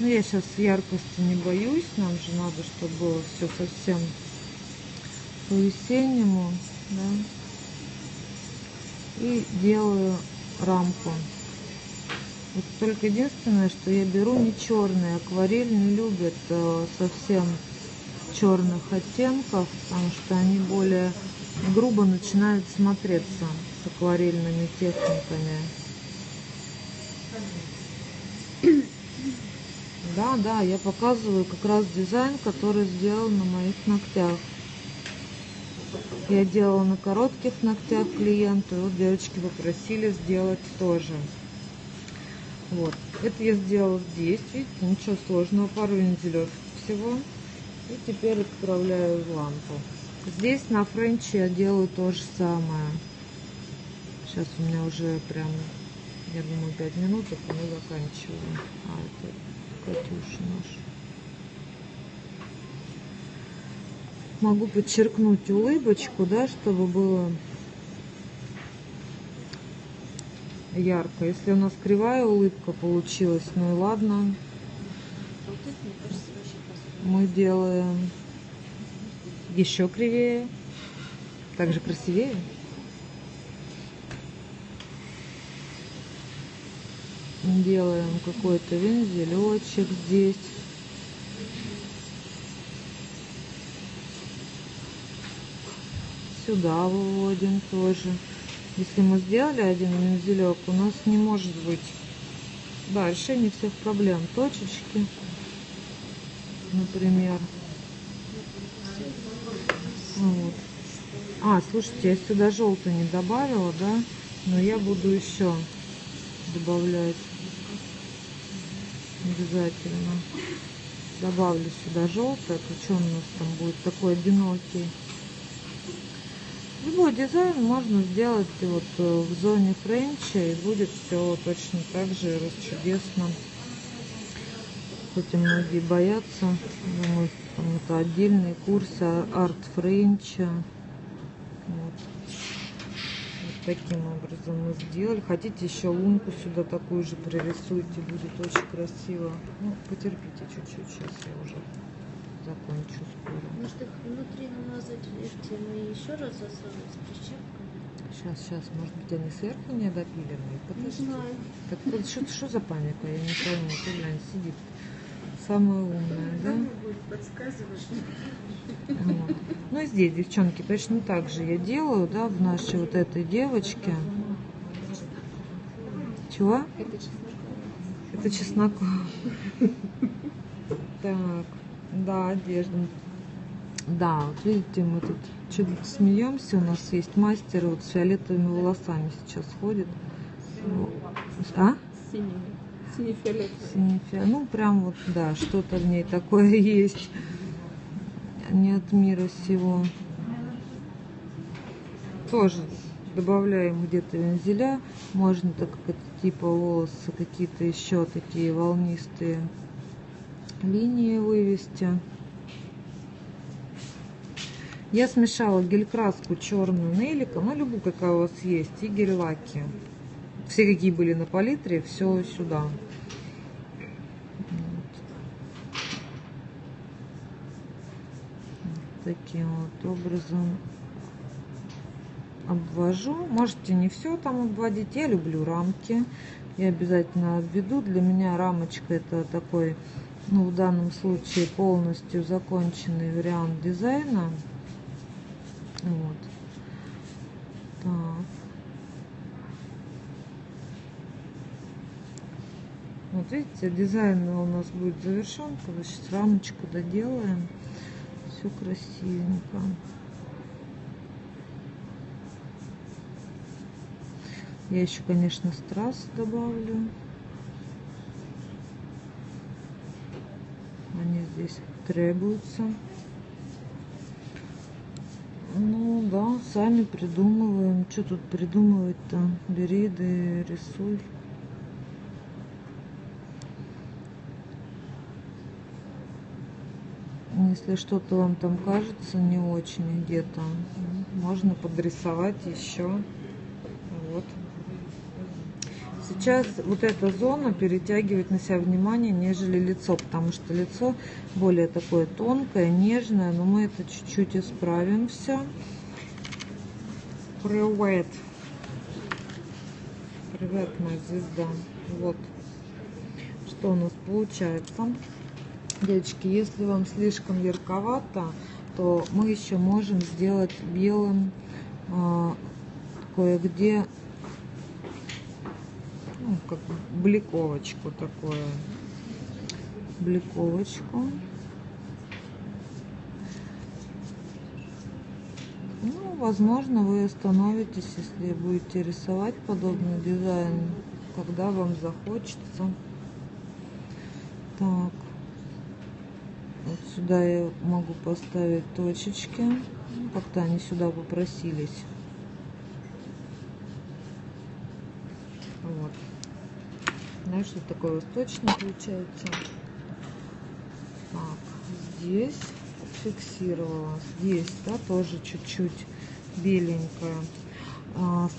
Но я сейчас яркости не боюсь, нам же надо, чтобы было все совсем по-весеннему, да? И делаю рамку. Вот только единственное, что я беру не черный. Акварель не любит совсем черных оттенков, потому что они более грубо начинают смотреться с акварельными техниками. Да, да, я показываю как раз дизайн, который сделал на моих ногтях. Я делала на коротких ногтях клиенту, и вот девочки попросили сделать тоже. Вот. Это я сделала здесь, видите, ничего сложного, пару вензелёв всего. И теперь отправляю в лампу. Здесь на френче я делаю то же самое. Сейчас у меня уже прям, я думаю, 5 минут, и мы заканчиваем. А, это Катюша наша. Могу подчеркнуть улыбочку, да, чтобы было ярко. Если у нас кривая улыбка получилась, ну и ладно. Мы делаем еще кривее, также красивее. Делаем какой-то вензелечек здесь. Сюда выводим тоже. Если мы сделали один вензелек, у нас не может быть дальше не всех проблем. Точечки, например. Вот. А, слушайте, я сюда желтый не добавила, да? Но я буду еще добавлять. Обязательно добавлю сюда желтое, причем у нас там будет такой одинокий. Любой дизайн можно сделать вот в зоне френча, и будет все точно так же расчудесно. Хоть и многие боятся, думаю, там это отдельные курсы арт-френча. Вот. Вот таким образом мы сделали. Хотите еще лунку сюда такую же прорисуйте, будет очень красиво. Ну, потерпите чуть-чуть, сейчас я уже закончу скоро. Может, их внутри намазать, и еще раз засунуть с прищепками? Сейчас, может быть, они сверху не допилены? Подожди. Не знаю. Так вот, что за паника? Я не пойму, ты глянь, сидит. Самая умная, да? Вот. Ну и здесь, девчонки, точно так же я делаю, да, в нашей вот этой девочке. Чего? Это чеснок. Так. Да, одежда. Да, вот видите, мы тут чуть-чуть смеемся. У нас есть мастер вот с фиолетовыми волосами сейчас ходит. А? Синий фиолет. Ну, прям вот, да, что-то в ней такое есть. Не от мира сего. Тоже добавляем где-то вензеля. Можно, так как это типа волосы, какие-то еще такие волнистые линии вывести. Я смешала гель-краску черную Нелико, ну любую, какая у вас есть, и гель-лаки. Все, какие были на палитре, все сюда. Вот. Таким вот образом обвожу. Можете не все там обводить, я люблю рамки. Я обязательно обведу. Для меня рамочка это такой... Ну, в данном случае полностью законченный вариант дизайна. Вот. Так. Вот видите, дизайн у нас будет завершен. Сейчас рамочку доделаем. Все красивенько. Я еще, конечно, страз добавлю. Они здесь требуются. Ну да, сами придумываем. Что тут придумывать-то? Бери да и рисуй. Если что-то вам там кажется не очень где-то, можно подрисовать еще. Вот. Сейчас вот эта зона перетягивает на себя внимание, нежели лицо, потому что лицо более такое тонкое, нежное, но мы это чуть-чуть исправим все. Привет. Привет, моя звезда. Вот что у нас получается. Девочки, если вам слишком ярковато, то мы еще можем сделать белым кое-где. ну, как бликовочку такое. Бликовочку. Ну, возможно, вы остановитесь, если будете рисовать подобный дизайн, когда вам захочется. Так. Вот сюда я могу поставить точечки. Как-то они сюда попросились. Вот. Знаешь, что такое восточный получается? Так, здесь фиксировала. Здесь, да, тоже чуть-чуть беленькая.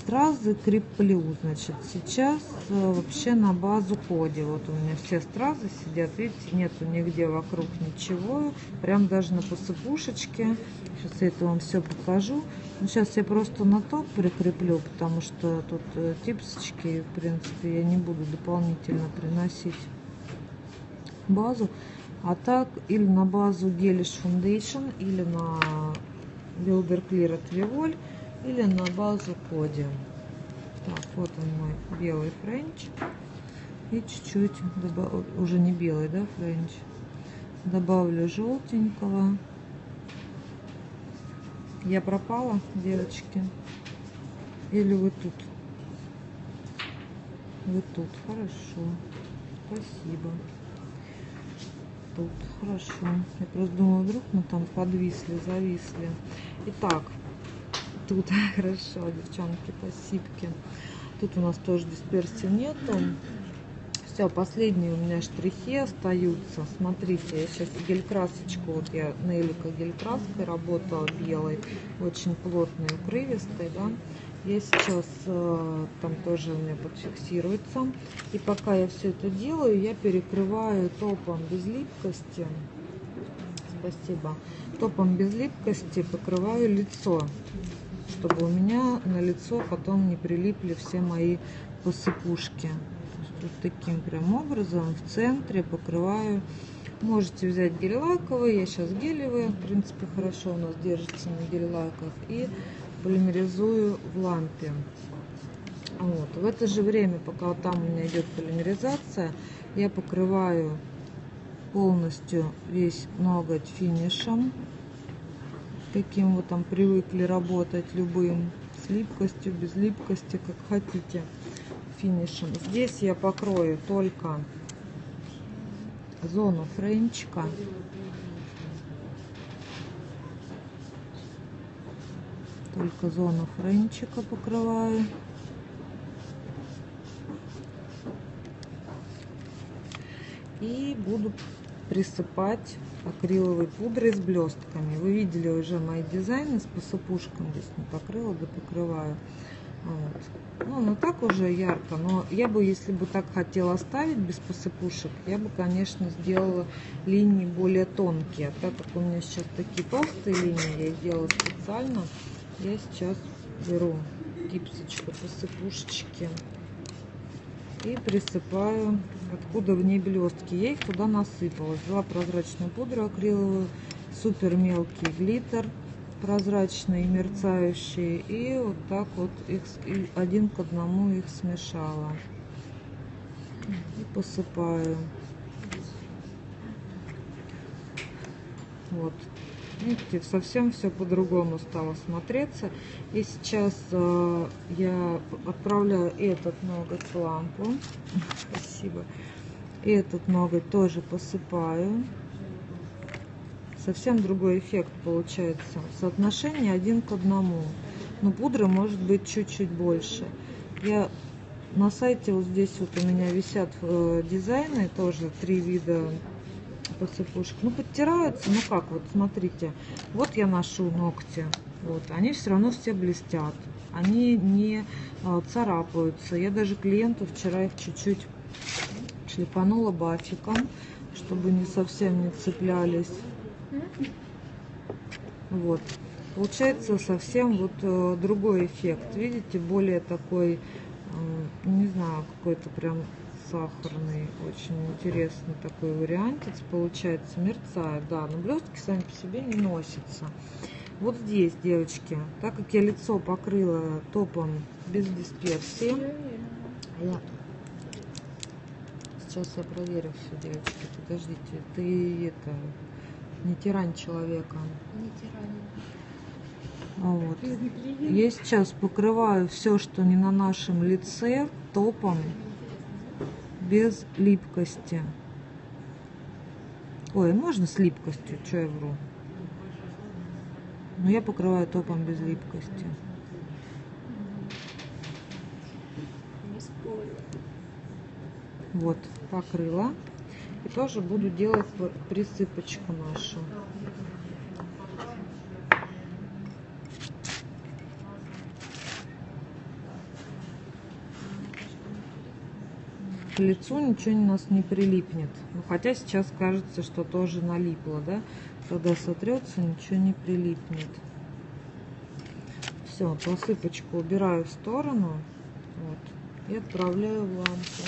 Стразы креплю, значит, сейчас вообще на базу коди. Вот у меня все стразы сидят, видите, нету нигде вокруг ничего, прям даже на посыпушечке. Сейчас я это вам все покажу. Но сейчас я просто на топ прикреплю, потому что тут типсочки, в принципе, я не буду дополнительно приносить базу. А так, или на базу Gelish Foundation, или на Wilder Clear от Revol, или на базу коди. Так, вот он мой белый френч. И чуть-чуть, уже не белый, да, френч. Добавлю желтенького. Я пропала, девочки? Или вы тут? Вы тут, хорошо. Спасибо. Тут, хорошо. Я просто думаю, вдруг мы там подвисли, зависли. Итак, тут хорошо, девчонки, спасибки. Тут у нас тоже дисперсии нету. Все, последние у меня штрихи остаются. Смотрите, я сейчас гель-красочку, вот я Нелико гель-краской работала белой, очень плотной, укрывистой, да. Я сейчас там тоже у меня подфиксируется. И пока я все это делаю, я перекрываю топом без липкости. Спасибо. Топом без липкости покрываю лицо, чтобы у меня на лицо потом не прилипли все мои посыпушки. Вот таким прям образом в центре покрываю. Можете взять гель лаковый, я сейчас гелевый, в принципе, хорошо у нас держится на гель лаках, и полимеризую в лампе. Вот. В это же время, пока там у меня идет полимеризация, я покрываю полностью весь ноготь финишем, каким вы там привыкли работать, любым, с липкостью, без липкости, как хотите, финишем. Здесь я покрою только зону френчика. Только зону френчика покрываю. И буду присыпать акриловой пудрой с блестками. Вы видели уже мои дизайны с посыпушками. Здесь не покрыла, да покрываю. Вот. Ну, так уже ярко. Но я бы, если бы так хотела оставить без посыпушек, я бы, конечно, сделала линии более тонкие. А так как у меня сейчас такие толстые линии, я их делала специально. Я сейчас беру гипсочку, посыпушечки и присыпаю, откуда в ней блестки. Я их туда насыпала. Взяла прозрачную пудру акриловую, супер мелкий глиттер прозрачный, мерцающий, и вот так вот их один к одному их смешала и посыпаю. Вот. Видите, совсем все по-другому стало смотреться. И сейчас я отправляю этот ноготь в лампу. Спасибо. Этот ноготь тоже посыпаю. Совсем другой эффект получается. Соотношение 1 к 1. Но пудры может быть чуть-чуть больше. Я на сайте вот здесь вот у меня висят дизайны, тоже 3 вида посыпушек. Ну, подтираются, ну как, вот смотрите, вот я ношу ногти, вот, они все равно все блестят, они не царапаются. Я даже клиенту вчера их чуть-чуть шлепанула бафиком, чтобы не совсем не цеплялись. Вот, получается совсем вот другой эффект, видите, более такой, не знаю, какой-то прям сахарный, очень интересный такой вариантец получается, мерцает, да, но блестки сами по себе не носятся. Вот здесь, девочки, так как я лицо покрыла топом без дисперсии, я Сейчас я проверю все, девочки. Подождите, ты это не тирань человека. Не тирань. Вот. Я сейчас покрываю все, что не на нашем лице, топом без липкости. Ой, можно с липкостью, что я вру. Но я покрываю топом без липкости. Вот, покрыла. И тоже буду делать присыпочку нашу. К лицу ничего у нас не прилипнет. Ну, хотя сейчас кажется, что тоже налипло, да? Когда сотрется, ничего не прилипнет. Все, посыпочку убираю в сторону. Вот, и отправляю в лампу.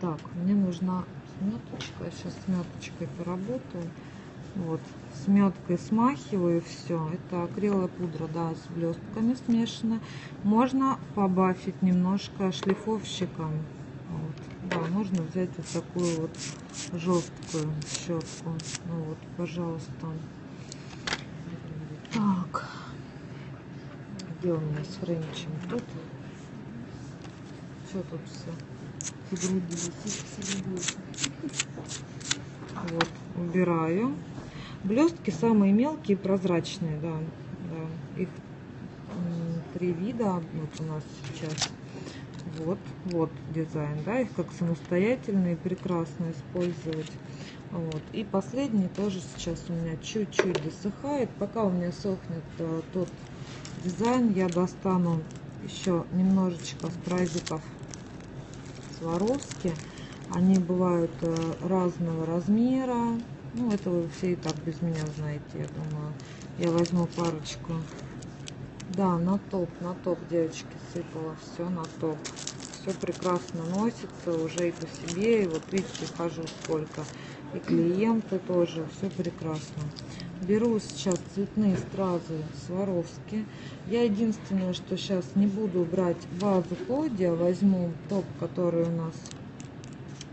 Так, мне нужна сметочка. Я сейчас с меточкой поработаю. Вот, с меткой смахиваю все. Это акриловая пудра, да, с блестками смешана. Можно побафить немножко шлифовщиком. Вот. Да, можно взять вот такую вот жесткую щетку. Ну вот, пожалуйста. Так. Где у меня с френчем? Тут. Что тут все? Вот, убираю. Блестки самые мелкие, прозрачные, да, да. Их три вида. Вот у нас сейчас вот, вот дизайн, да, их как самостоятельные прекрасно использовать. Вот. И последний тоже сейчас у меня чуть-чуть досыхает. Пока у меня сохнет тот дизайн, я достану еще немножечко спрайзиков Сваровски. Они бывают разного размера. Ну, это вы все и так без меня знаете, я думаю. Я возьму парочку. Да, на топ, девочки, сыпала все на топ. Все прекрасно носится уже и по себе. И вот видите, хожу сколько. И клиенты тоже, все прекрасно. Беру сейчас цветные стразы Сваровски. Я единственное, что сейчас не буду брать базу плодья, возьму топ, который у нас...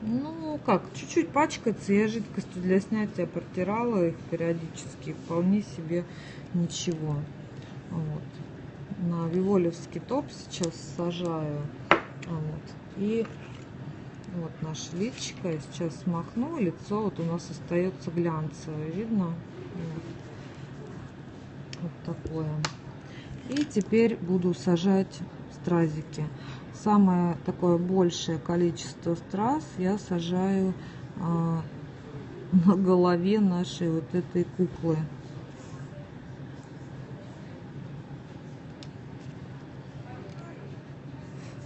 Ну, как, чуть-чуть пачкается, я жидкостью для снятия протирала их периодически, вполне себе ничего. Вот. На виволевский топ сейчас сажаю. Вот. И вот наше личико, я сейчас смахну, лицо вот у нас остается глянцевое, видно? Вот. Вот такое. И теперь буду сажать стразики. Самое такое большее количество страз я сажаю на голове нашей вот этой куклы.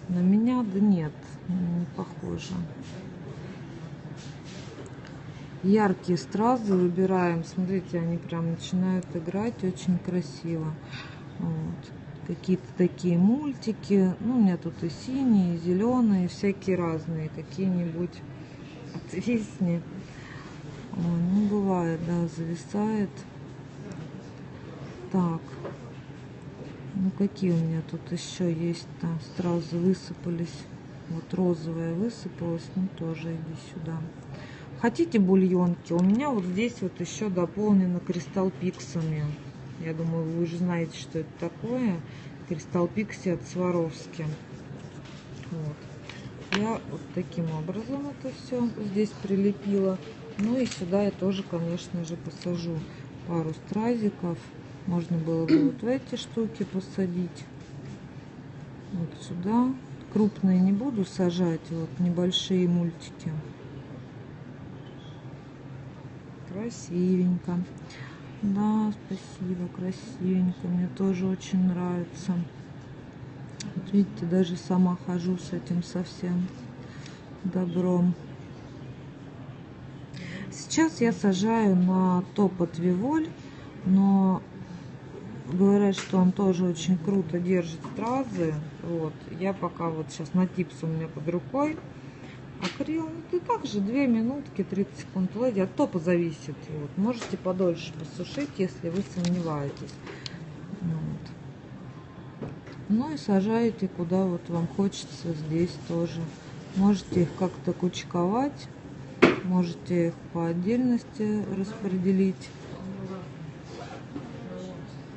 На меня, да нет, не похоже. Яркие стразы выбираем. Смотрите, они прям начинают играть очень красиво. Вот. Какие-то такие мультики. Ну, у меня тут и синие, и зеленые, всякие разные. Какие-нибудь отвесни. Ой, ну, бывает, да, зависает. Так. Ну, какие у меня тут еще есть? Там сразу высыпались. Вот розовая высыпалась. Ну, тоже иди сюда. Хотите бульонки? У меня вот здесь вот еще дополнено кристал пиксами. Я думаю, вы уже знаете, что это такое. Кристал Пикси от Сваровски. Вот. Я вот таким образом это все здесь прилепила. Ну и сюда я тоже, конечно же, посажу пару стразиков. Можно было бы вот в эти штуки посадить. Вот сюда. Крупные не буду сажать. Вот небольшие мультики. Красивенько. Да, спасибо, красивенько, мне тоже очень нравится. Вот видите, даже сама хожу с этим совсем добром. Сейчас я сажаю на топ от Revol, но говорят, что он тоже очень круто держит стразы. Вот, я пока вот сейчас на типс у меня под рукой. Акрил, ну ты также 2 минутки, 30 секунд. Влэдди, от топа зависит. Вот. Можете подольше посушить, если вы сомневаетесь. Вот. Ну и сажаете куда вот вам хочется, здесь тоже. Можете их как-то кучковать, можете их по отдельности распределить.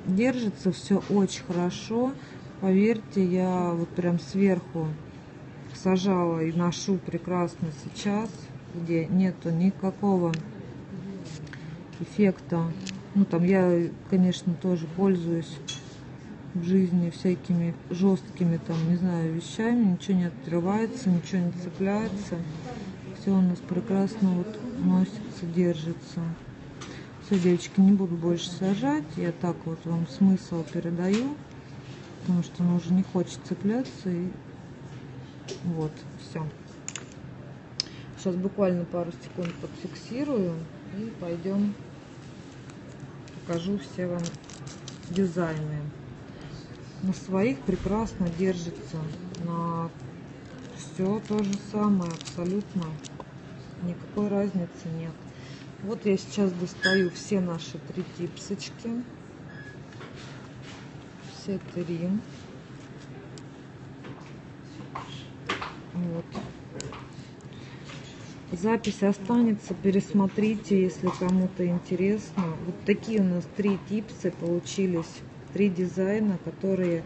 Держится все очень хорошо. Поверьте, я вот прям сверху сажала и ношу прекрасно сейчас, где нету никакого эффекта. Ну там я, конечно, тоже пользуюсь в жизни всякими жесткими там, не знаю, вещами, ничего не отрывается, ничего не цепляется. Все у нас прекрасно вот носится, держится. Все, девочки, не буду больше сажать. Я так вот вам смысл передаю, потому что он уже не хочет цепляться. И вот, все. Сейчас буквально пару секунд подфиксирую и пойдем покажу все вам дизайны. На своих прекрасно держится, на все то же самое, абсолютно никакой разницы нет. Вот я сейчас достаю все наши три типсочки, все три. Вот. Запись останется, пересмотрите, если кому-то интересно. Вот такие у нас три типсы получились, три дизайна, которые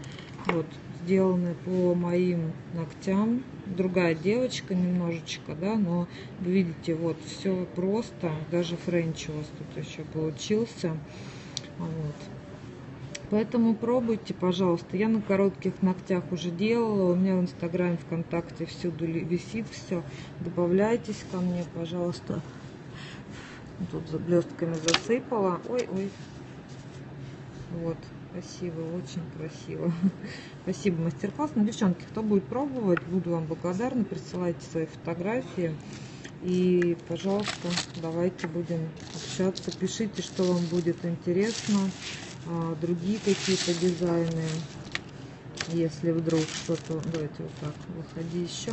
вот сделаны по моим ногтям. Другая девочка немножечко, да, но вы видите, вот все просто, даже френч у вас тут еще получился. Вот. Поэтому пробуйте, пожалуйста. Я на коротких ногтях уже делала, у меня в Инстаграме, ВКонтакте всюду висит все. Добавляйтесь ко мне, пожалуйста. Тут за блестками засыпала. Ой, ой. Вот. Красиво, очень красиво. Спасибо, мастер-класс. Ну, девчонки, кто будет пробовать, буду вам благодарна. Присылайте свои фотографии. И, пожалуйста, давайте будем общаться. Пишите, что вам будет интересно. Другие какие-то дизайны. Если вдруг что-то... Давайте вот так, выходи еще.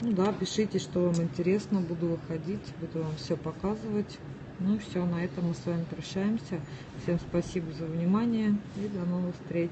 Ну да, пишите, что вам интересно. Буду выходить, буду вам все показывать. Ну все, на этом мы с вами прощаемся. Всем спасибо за внимание и до новых встреч.